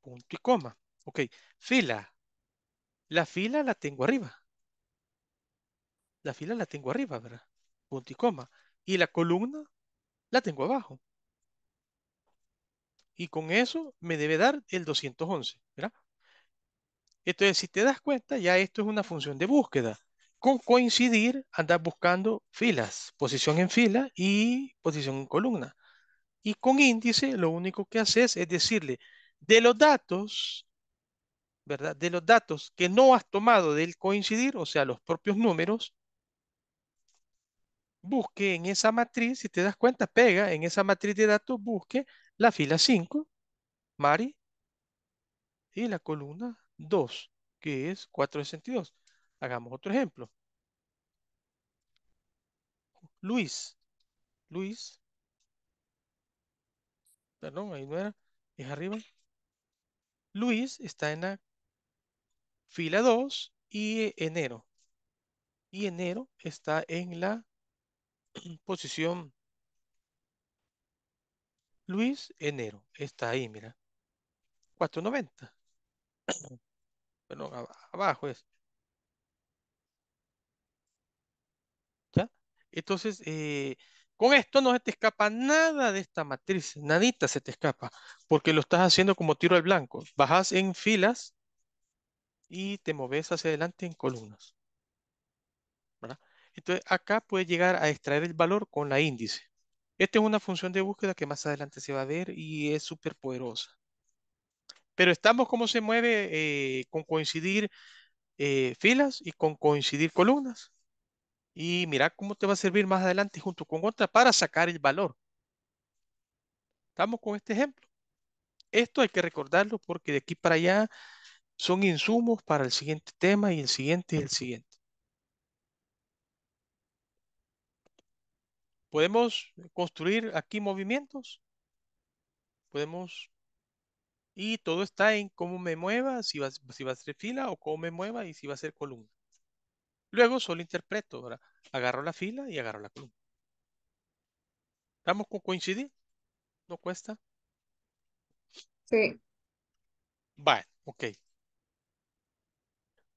Punto y coma. Ok, fila. La fila la tengo arriba. La fila la tengo arriba, ¿verdad? Punto y coma. Y la columna la tengo abajo. Y con eso me debe dar el 211, ¿verdad? Entonces, si te das cuenta, ya esto es una función de búsqueda. Con coincidir, andas buscando filas, posición en fila y posición en columna. Y con índice, lo único que haces es decirle, de los datos, ¿verdad? De los datos que no has tomado del coincidir, o sea, los propios números, busque en esa matriz, si te das cuenta, pega en esa matriz de datos, busque la fila 5, Mari, y la columna 2. que es 462. Hagamos otro ejemplo. Luis, perdón, ahí no era, es arriba. Luis está en la fila 2 y enero. Y enero está en la posición. Luis, enero, está ahí, mira. 490. Perdón, abajo es. ¿Ya? Entonces, con esto no se te escapa nada de esta matriz. Nadita se te escapa. Porque lo estás haciendo como tiro al blanco. Bajas en filas y te moves hacia adelante en columnas. ¿Verdad? Entonces, acá puedes llegar a extraer el valor con la índice. Esta es una función de búsqueda que más adelante se va a ver y es súper poderosa. Pero estamos como se mueve con coincidir filas y con coincidir columnas. Y mira cómo te va a servir más adelante junto con otra para sacar el valor. Estamos con este ejemplo. Esto hay que recordarlo porque de aquí para allá son insumos para el siguiente tema y el siguiente y el siguiente. Podemos construir aquí movimientos. Podemos. Y todo está en cómo me mueva, si va a ser fila o cómo me mueva y si va a ser columna. Luego solo interpreto, ¿verdad? Agarro la fila y agarro la columna. ¿Estamos con coincidir? ¿No cuesta? Sí. Vale, ok.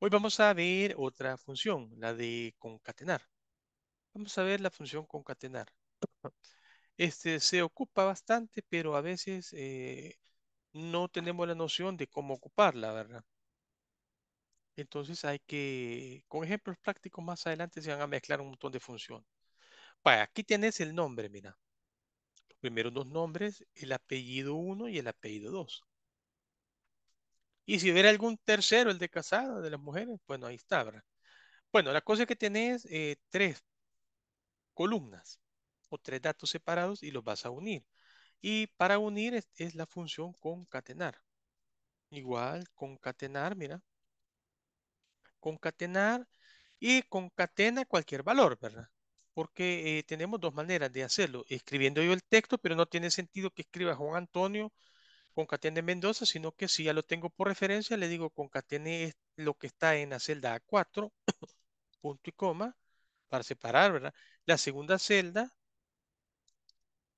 Hoy vamos a ver otra función, la de concatenar. Vamos a ver la función concatenar. Se ocupa bastante, pero a veces no tenemos la noción de cómo ocuparla, ¿verdad? Entonces hay que, con ejemplos prácticos más adelante se van a mezclar un montón de funciones. Vale, aquí tienes el nombre, mira. Los primeros dos nombres, el apellido 1 y el apellido 2. Y si hubiera algún tercero, el de casada, de las mujeres, bueno, ahí está, ¿verdad? Bueno, la cosa es que tenés tres columnas o tres datos separados y los vas a unir, y para unir es la función concatenar. Igual concatenar, mira, concatenar, y concatena cualquier valor, ¿verdad? Porque tenemos dos maneras de hacerlo, escribiendo yo el texto, pero no tiene sentido que escriba Juan Antonio concatene Mendoza, sino que si ya lo tengo por referencia, le digo concatene lo que está en la celda A4 punto y coma para separar, ¿verdad? La segunda celda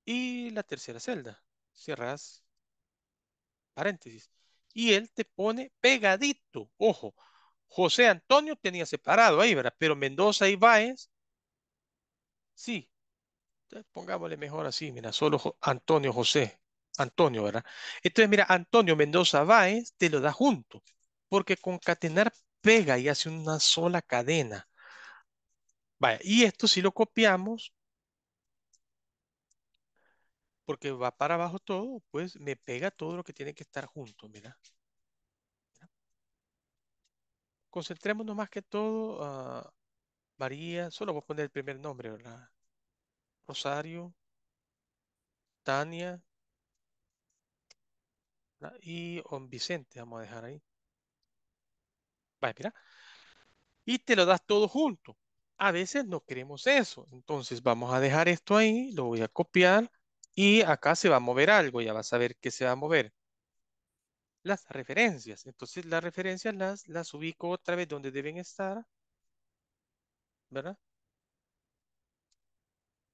y la tercera celda. Cierras paréntesis. Y él te pone pegadito. Ojo, José Antonio tenía separado ahí, ¿verdad? Pero Mendoza y Báez, sí. Entonces, pongámosle mejor así, mira, solo Antonio José. Antonio, ¿verdad? Entonces, mira, Antonio Mendoza Báez te lo da junto. Porque concatenar pega y hace una sola cadena. Vaya, y esto si lo copiamos, porque va para abajo todo, pues me pega todo lo que tiene que estar junto, mira. Concentrémonos más que todo a María, solo voy a poner el primer nombre, ¿verdad? Rosario, Tania, ¿verdad? Y Vicente, vamos a dejar ahí. Vaya, mira. Y te lo das todo junto. A veces no queremos eso. Entonces vamos a dejar esto ahí. Lo voy a copiar. Y acá se va a mover algo. Ya vas a ver qué se va a mover. Las referencias. Entonces las referencias las ubico otra vez donde deben estar. ¿Verdad?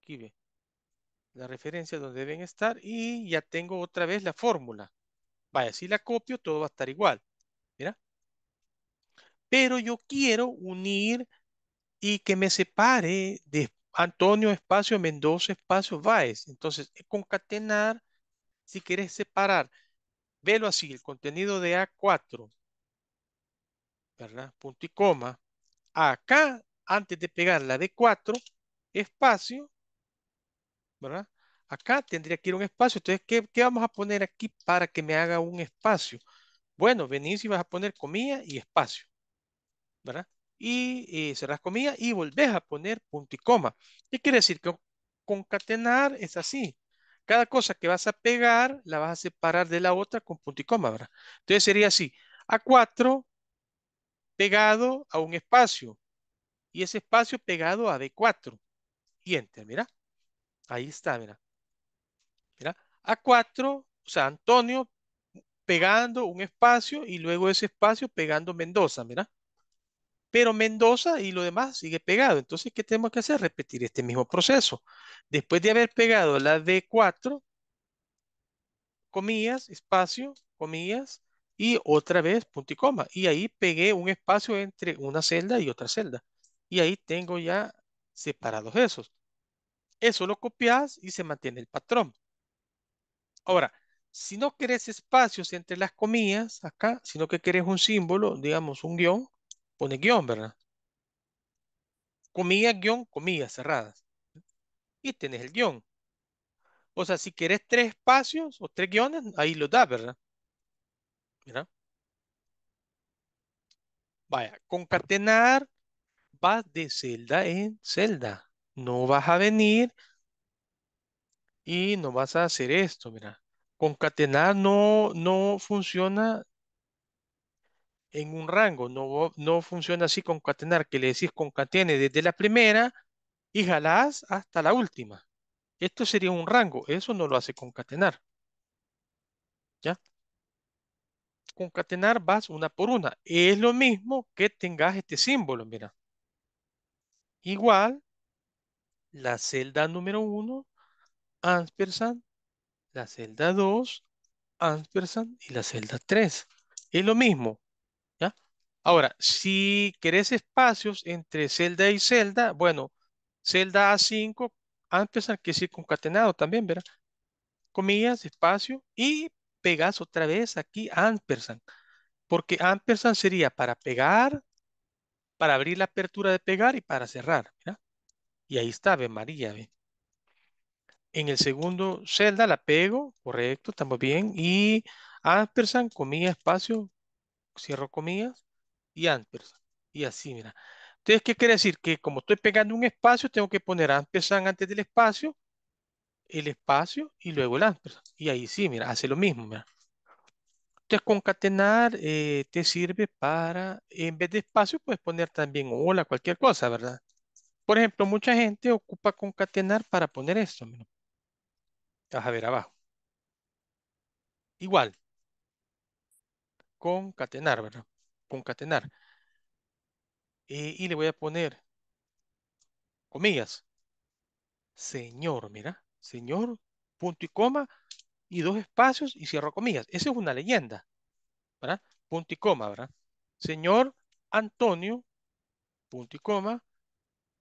Aquí ve. Las referencias donde deben estar. Y ya tengo otra vez la fórmula. Vaya, si la copio todo va a estar igual. Mira. Pero yo quiero unir y que me separe de Antonio espacio Mendoza espacio Báez. Entonces, concatenar, si quieres separar, velo así, el contenido de A4, ¿verdad? Punto y coma. Acá, antes de pegar la D4, espacio, ¿verdad? Acá tendría que ir un espacio. Entonces, ¿qué vamos a poner aquí para que me haga un espacio? Bueno, venís y vas a poner comilla y espacio, ¿verdad? Y cerrás comillas y volvés a poner punto y coma. ¿Qué quiere decir? Que concatenar es así. Cada cosa que vas a pegar la vas a separar de la otra con punto y coma, ¿verdad? Entonces sería así. A4, pegado a un espacio. Y ese espacio pegado a D4. Y enter, mira. Ahí está, mira. Mira, A4, o sea, Antonio pegando un espacio y luego ese espacio pegando Mendoza, mira. Pero Mendoza y lo demás sigue pegado. Entonces, ¿qué tenemos que hacer? Repetir este mismo proceso. Después de haber pegado la D4, comillas, espacio, comillas, y otra vez punto y coma. Y ahí pegué un espacio entre una celda y otra celda. Y ahí tengo ya separados esos. Eso lo copias y se mantiene el patrón. Ahora, si no querés espacios entre las comillas acá, sino que querés un símbolo, digamos un guión, pone guión, ¿verdad? Comillas, guión, comillas cerradas. Y tenés el guión. O sea, si querés tres espacios o tres guiones, ahí lo da, ¿verdad? Mira. Vaya, concatenar vas de celda en celda. No vas a venir y no vas a hacer esto, mira. Concatenar no funciona en un rango, no funciona así concatenar, que le decís concatene desde la primera y jalás hasta la última. Esto sería un rango, eso no lo hace concatenar. ¿Ya? Concatenar vas una por una. Es lo mismo que tengas este símbolo, mira. Igual, la celda número 1, ampersand, la celda 2, ampersand y la celda 3. Es lo mismo. Ahora, si querés espacios entre celda y celda, bueno, celda A5, antes hay que decir concatenado también, ¿verdad? Comillas, espacio, y pegas otra vez aquí ampersand. Porque ampersand sería para pegar, para abrir la apertura de pegar y para cerrar, ¿verdad? Y ahí está, ve María, ve. En el segundo celda la pego, correcto, estamos bien, y ampersand, comillas, espacio, cierro comillas. Y ampersand. Y así, mira. Entonces, ¿qué quiere decir? Que como estoy pegando un espacio, tengo que poner ampersand antes del espacio, el espacio y luego el ampersand. Y ahí sí, mira, hace lo mismo, mira. Entonces, concatenar te sirve para, en vez de espacio, puedes poner también hola, cualquier cosa, ¿verdad? Por ejemplo, mucha gente ocupa concatenar para poner esto, mira. Vas a ver abajo. Igual. Concatenar, ¿verdad? Concatenar y le voy a poner comillas señor, mira, señor, punto y coma y dos espacios y cierro comillas. Esa es una leyenda, ¿verdad? Punto y coma, ¿verdad? Señor Antonio, punto y coma,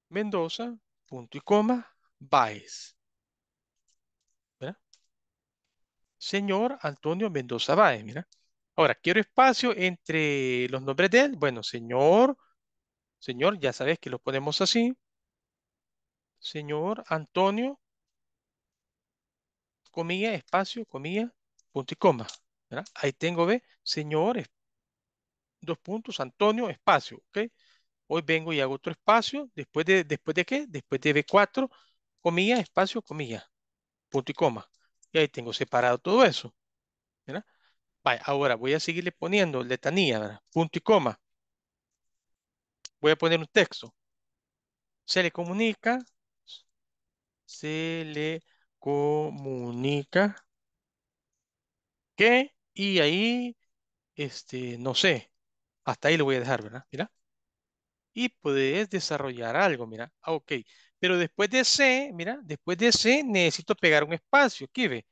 Mendoza, punto y coma, Báez, ¿verdad? Señor Antonio Mendoza Báez, mira. Ahora, quiero espacio entre los nombres de él. Bueno, señor, ya sabes que lo ponemos así. Señor Antonio, comilla, espacio, comilla, punto y coma, ¿verdad? Ahí tengo, ve, señor, dos puntos, Antonio, espacio, ¿ok? Hoy vengo y hago otro espacio. ¿Después de qué? Después de B4, comilla, espacio, comilla, punto y coma. Y ahí tengo separado todo eso, ¿verdad? Ahora voy a seguirle poniendo letanía, ¿verdad? Punto y coma. Voy a poner un texto. Se le comunica que, y ahí, no sé, hasta ahí lo voy a dejar, ¿verdad? Mira. Y puedes desarrollar algo, mira. Ah, ok. Pero después de C, mira, después de C necesito pegar un espacio, aquí ve.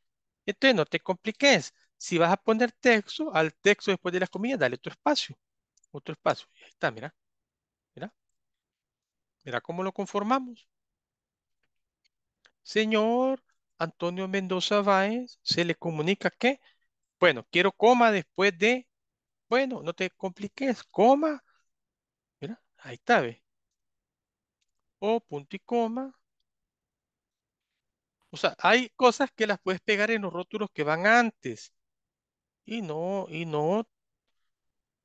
Entonces no te compliques. Si vas a poner texto, al texto después de las comillas, dale otro espacio, y ahí está, mira, mira, mira cómo lo conformamos. Señor Antonio Mendoza Báez, se le comunica que, bueno, quiero coma después de, bueno, no te compliques, coma, mira, ahí está, ve, o punto y coma. O sea, hay cosas que las puedes pegar en los rótulos que van antes. Y no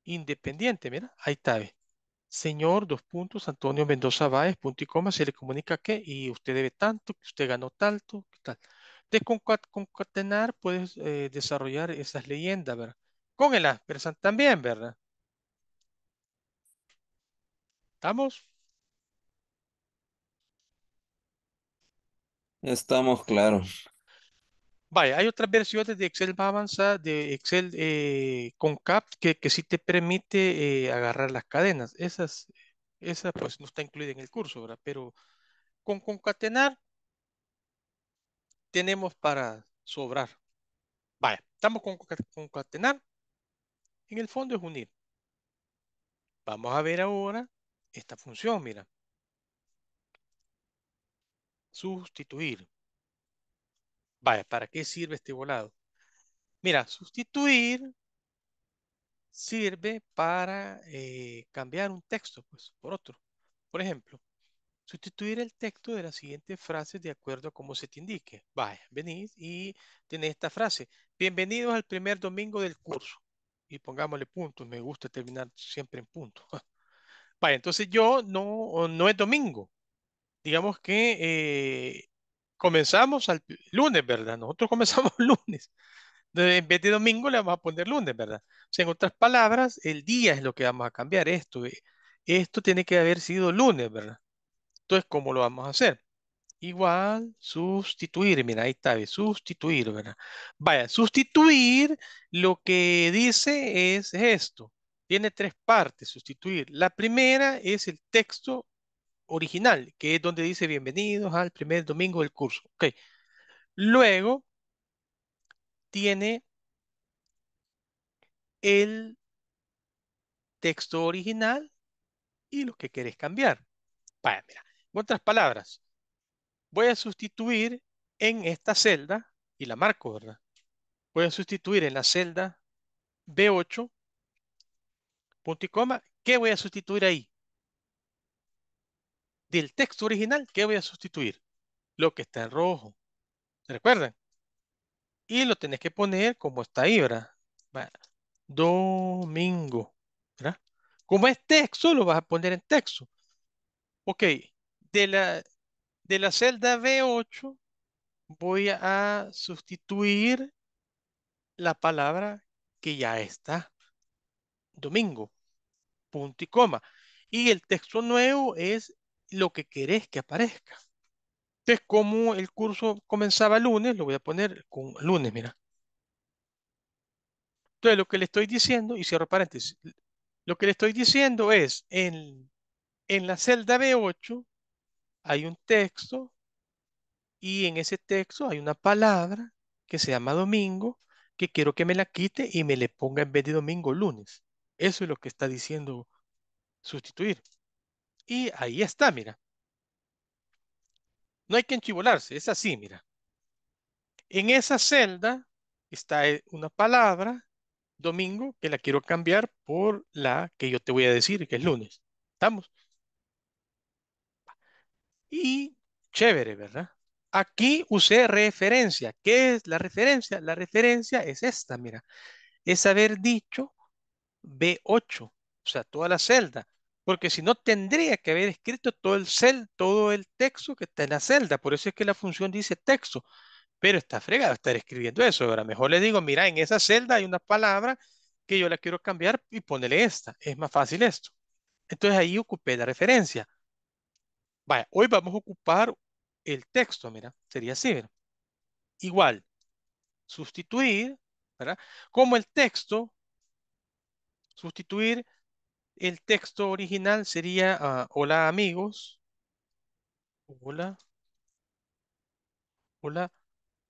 independiente, mira, ahí está, ve. Señor, dos puntos, Antonio Mendoza Báez, punto y coma, se le comunica que, y usted debe tanto, que usted ganó tanto, que tal. De concatenar puedes desarrollar esas leyendas, ¿verdad? Con el ampersand también, ¿verdad? ¿Estamos? Estamos claros. Vaya, hay otras versiones de Excel más avanzadas, de Excel con CAP, que sí te permite agarrar las cadenas. Esa pues no está incluida en el curso, ¿verdad? Pero con concatenar tenemos para sobrar. Vaya, estamos con concatenar. En el fondo es unir. Vamos a ver ahora esta función, mira. Sustituir. Vaya, ¿para qué sirve este volado? Mira, sustituir sirve para cambiar un texto, pues, por otro. Por ejemplo, sustituir el texto de la siguiente frase de acuerdo a cómo se te indique. Vaya, venís y tenés esta frase. Bienvenidos al primer domingo del curso. Y pongámosle puntos. Me gusta terminar siempre en puntos. Vaya, entonces yo no es domingo. Digamos que... comenzamos al lunes, ¿verdad? Nosotros comenzamos lunes. En vez de domingo le vamos a poner lunes, ¿verdad? O sea, en otras palabras, el día es lo que vamos a cambiar. Esto tiene que haber sido lunes, ¿verdad? Entonces, ¿cómo lo vamos a hacer? Igual, sustituir. Mira, ahí está, sustituir, ¿verdad? Vaya, sustituir lo que dice es esto. Tiene tres partes, sustituir. La primera es el texto original, que es donde dice bienvenidos al primer domingo del curso. Okay. Luego tiene el texto original y lo que querés cambiar. Vaya, mira, en otras palabras, voy a sustituir en esta celda y la marco, ¿verdad? Voy a sustituir en la celda B8, punto y coma. ¿Qué voy a sustituir ahí? Del texto original, ¿qué voy a sustituir? Lo que está en rojo. ¿Se recuerdan? Y lo tenés que poner como está ahí, ¿verdad? Bueno, domingo, ¿verdad? Como es texto, lo vas a poner en texto. Ok, de la celda B8 voy a sustituir la palabra que ya está. Domingo, punto y coma. Y el texto nuevo es lo que querés que aparezca. Entonces, como el curso comenzaba lunes, lo voy a poner con lunes, mira. Entonces, lo que le estoy diciendo, y cierro paréntesis, lo que le estoy diciendo es, en la celda B8 hay un texto, y en ese texto hay una palabra que se llama domingo, que quiero que me la quite y me le ponga en vez de domingo, lunes. Eso es lo que está diciendo sustituir. Y ahí está, mira. No hay que enchivolarse, es así, mira. En esa celda está una palabra, domingo, que la quiero cambiar por la que yo te voy a decir, que es lunes. ¿Estamos? Y chévere, ¿verdad? Aquí usé referencia. ¿Qué es la referencia? La referencia es esta, mira. Es haber dicho B8, o sea, toda la celda. Porque si no, tendría que haber escrito todo el texto que está en la celda. Por eso es que la función dice texto. Pero está fregado estar escribiendo eso. Ahora mejor le digo, mira, en esa celda hay una palabra que yo la quiero cambiar y ponele esta. Es más fácil esto. Entonces ahí ocupé la referencia. Vaya, hoy vamos a ocupar el texto, mira. Sería así, ¿verdad? Igual, sustituir, ¿verdad? Como el texto, sustituir... El texto original sería hola amigos. Hola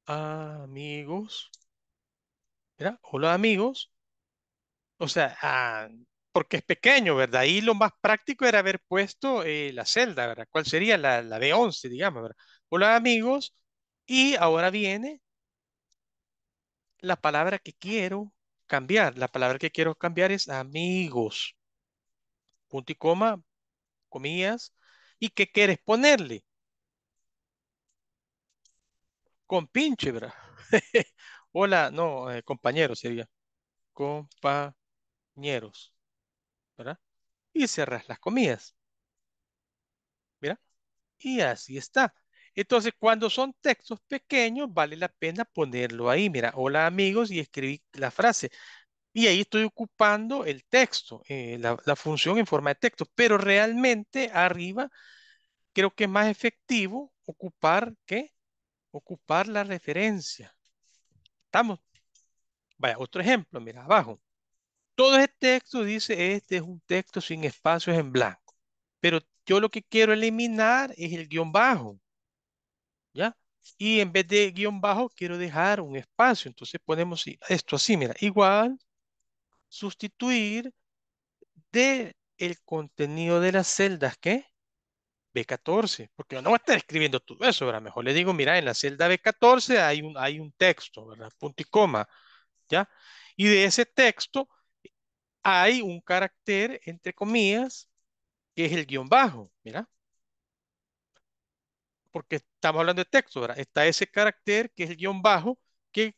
amigos. ¿Verdad? Hola amigos. O sea, porque es pequeño, ¿verdad? Y lo más práctico era haber puesto la celda, ¿verdad? ¿Cuál sería? La B11, digamos, ¿verdad? Hola amigos. Y ahora viene la palabra que quiero cambiar. La palabra que quiero cambiar es amigos. Punto y coma, comillas. ¿Y qué quieres ponerle? Con pinche, ¿verdad? Hola, no, compañeros sería. Compañeros, ¿verdad? Y cerras las comillas. Mira, y así está. Entonces, cuando son textos pequeños, vale la pena ponerlo ahí. Mira, hola amigos, y escribí la frase. Y ahí estoy ocupando el texto, la función en forma de texto. Pero realmente arriba creo que es más efectivo ocupar, ¿qué? Ocupar la referencia. ¿Estamos? Vaya, otro ejemplo, mira, abajo. Todo este texto dice, este es un texto sin espacios en blanco. Pero yo lo que quiero eliminar es el guión bajo. ¿Ya? Y en vez de guión bajo, quiero dejar un espacio. Entonces ponemos esto así, mira. Igual, sustituir de el contenido de las celdas, ¿qué? B14. Porque yo no voy a estar escribiendo todo eso, ¿verdad? Mejor le digo, mira, en la celda B14 hay un texto, ¿verdad? Punto y coma, ¿ya? Y de ese texto hay un carácter, entre comillas, que es el guión bajo, mira. Porque estamos hablando de texto, ¿verdad? Está ese carácter que es el guión bajo que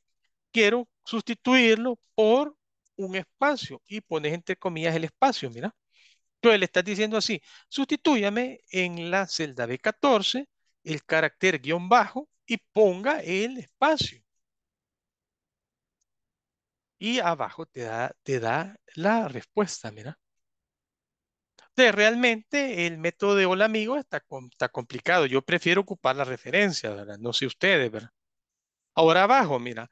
quiero sustituirlo por un espacio y pones entre comillas el espacio, mira. Entonces le estás diciendo así, sustitúyame en la celda B14 el carácter guión bajo y ponga el espacio. Y abajo te da la respuesta, mira. Entonces, realmente el método de hola amigo está complicado. Yo prefiero ocupar la referencia, ¿verdad? No sé ustedes, ¿verdad? Ahora abajo, mira.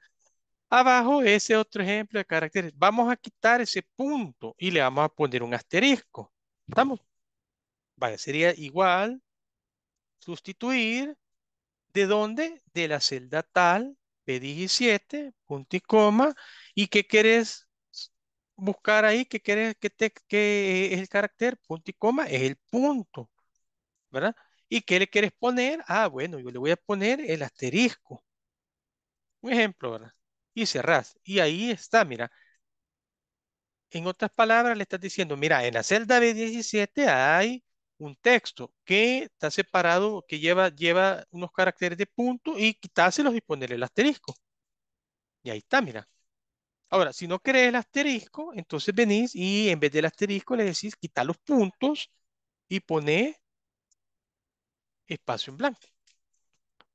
Abajo ese otro ejemplo de caracteres. Vamos a quitar ese punto y le vamos a poner un asterisco. ¿Estamos? Vale, sería igual sustituir ¿de dónde? De la celda tal, B17, punto y coma. ¿Y qué querés buscar ahí? ¿Qué querés que es el carácter? Punto y coma es el punto, ¿verdad? ¿Y qué le quieres poner? Ah, bueno, yo le voy a poner el asterisco. Un ejemplo, ¿verdad? Y cerrás. Y ahí está, mira. En otras palabras, le estás diciendo, mira, en la celda B17 hay un texto que está separado, que lleva unos caracteres de punto y quitárselos y ponerle el asterisco. Y ahí está, mira. Ahora, si no querés el asterisco, entonces venís y en vez del asterisco le decís quitar los puntos y poné espacio en blanco.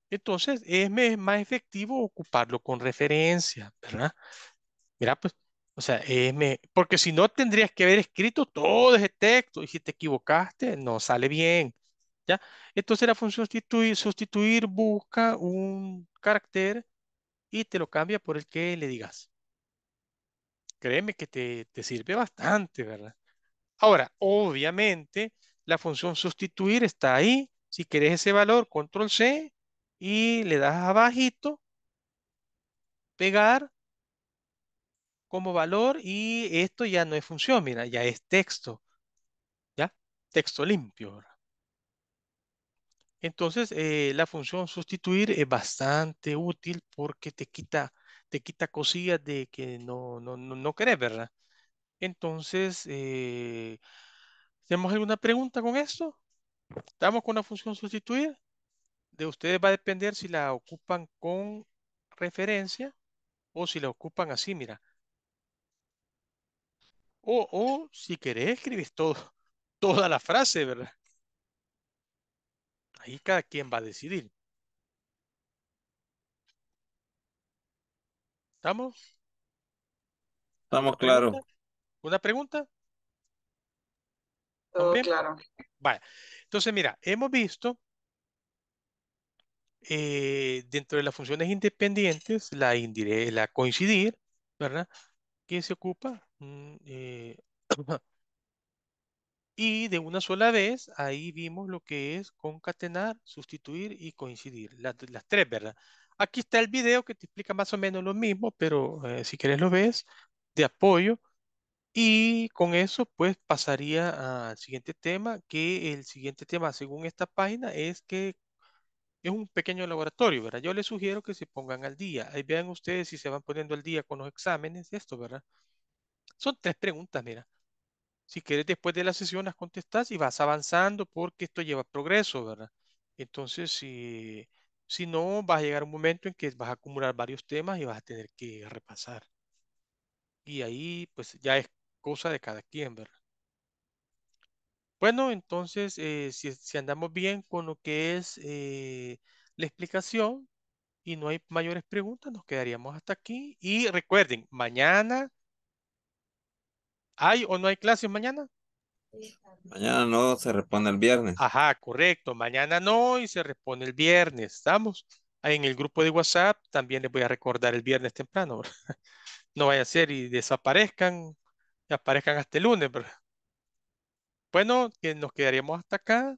Entonces, es más efectivo ocuparlo con referencia, ¿verdad? Mira, pues, o sea, porque si no tendrías que haber escrito todo ese texto y si te equivocaste, no sale bien, ¿ya? Entonces, la función sustituir busca un carácter y te lo cambia por el que le digas. Créeme que te sirve bastante, ¿verdad? Ahora, obviamente, la función sustituir está ahí. Si querés ese valor, control C, y le das abajito, pegar como valor, y esto ya no es función, mira, ya es texto. ¿Ya? Texto limpio, ¿verdad? Entonces, la función sustituir es bastante útil porque te quita cosillas de que no querés, ¿verdad? Entonces, ¿tenemos alguna pregunta con esto? ¿Estamos con la función sustituir? De ustedes va a depender si la ocupan con referencia o si la ocupan así, mira. O si querés escribir toda la frase, ¿verdad? Ahí cada quien va a decidir. ¿Estamos? Estamos claros. ¿Una pregunta? Todo claro. Vale. Entonces, mira, hemos visto dentro de las funciones independientes la coincidir, ¿verdad? Que se ocupa y de una sola vez ahí vimos lo que es concatenar, sustituir y coincidir, las tres, ¿verdad? Aquí está el video que te explica más o menos lo mismo, pero si querés lo ves de apoyo. Y con eso pues pasaría al siguiente tema, que el siguiente tema según esta página es que es un pequeño laboratorio, ¿verdad? Yo les sugiero que se pongan al día. Ahí vean ustedes si se van poniendo al día con los exámenes, esto, ¿verdad? Son tres preguntas, mira. Si quieres después de la sesión las contestas y vas avanzando porque esto lleva progreso, ¿verdad? Entonces, si no, vas a llegar un momento en que vas a acumular varios temas y vas a tener que repasar. Y ahí, pues, ya es cosa de cada quien, ¿verdad? Bueno, entonces, si andamos bien con lo que es la explicación y no hay mayores preguntas, nos quedaríamos hasta aquí. Y recuerden, mañana ¿Hay o no hay clases mañana? Mañana no, se responde el viernes. Ajá, correcto. Mañana no y se responde el viernes. ¿Estamos? En el grupo de WhatsApp también les voy a recordar el viernes temprano. ¿Verdad? No vaya a ser y desaparezcan y aparezcan hasta el lunes. ¿Verdad? Bueno, que nos quedaríamos hasta acá.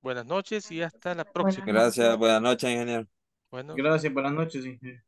Buenas noches y hasta la próxima. Gracias, buenas noches, ingeniero. Bueno. Gracias, buenas noches, ingeniero.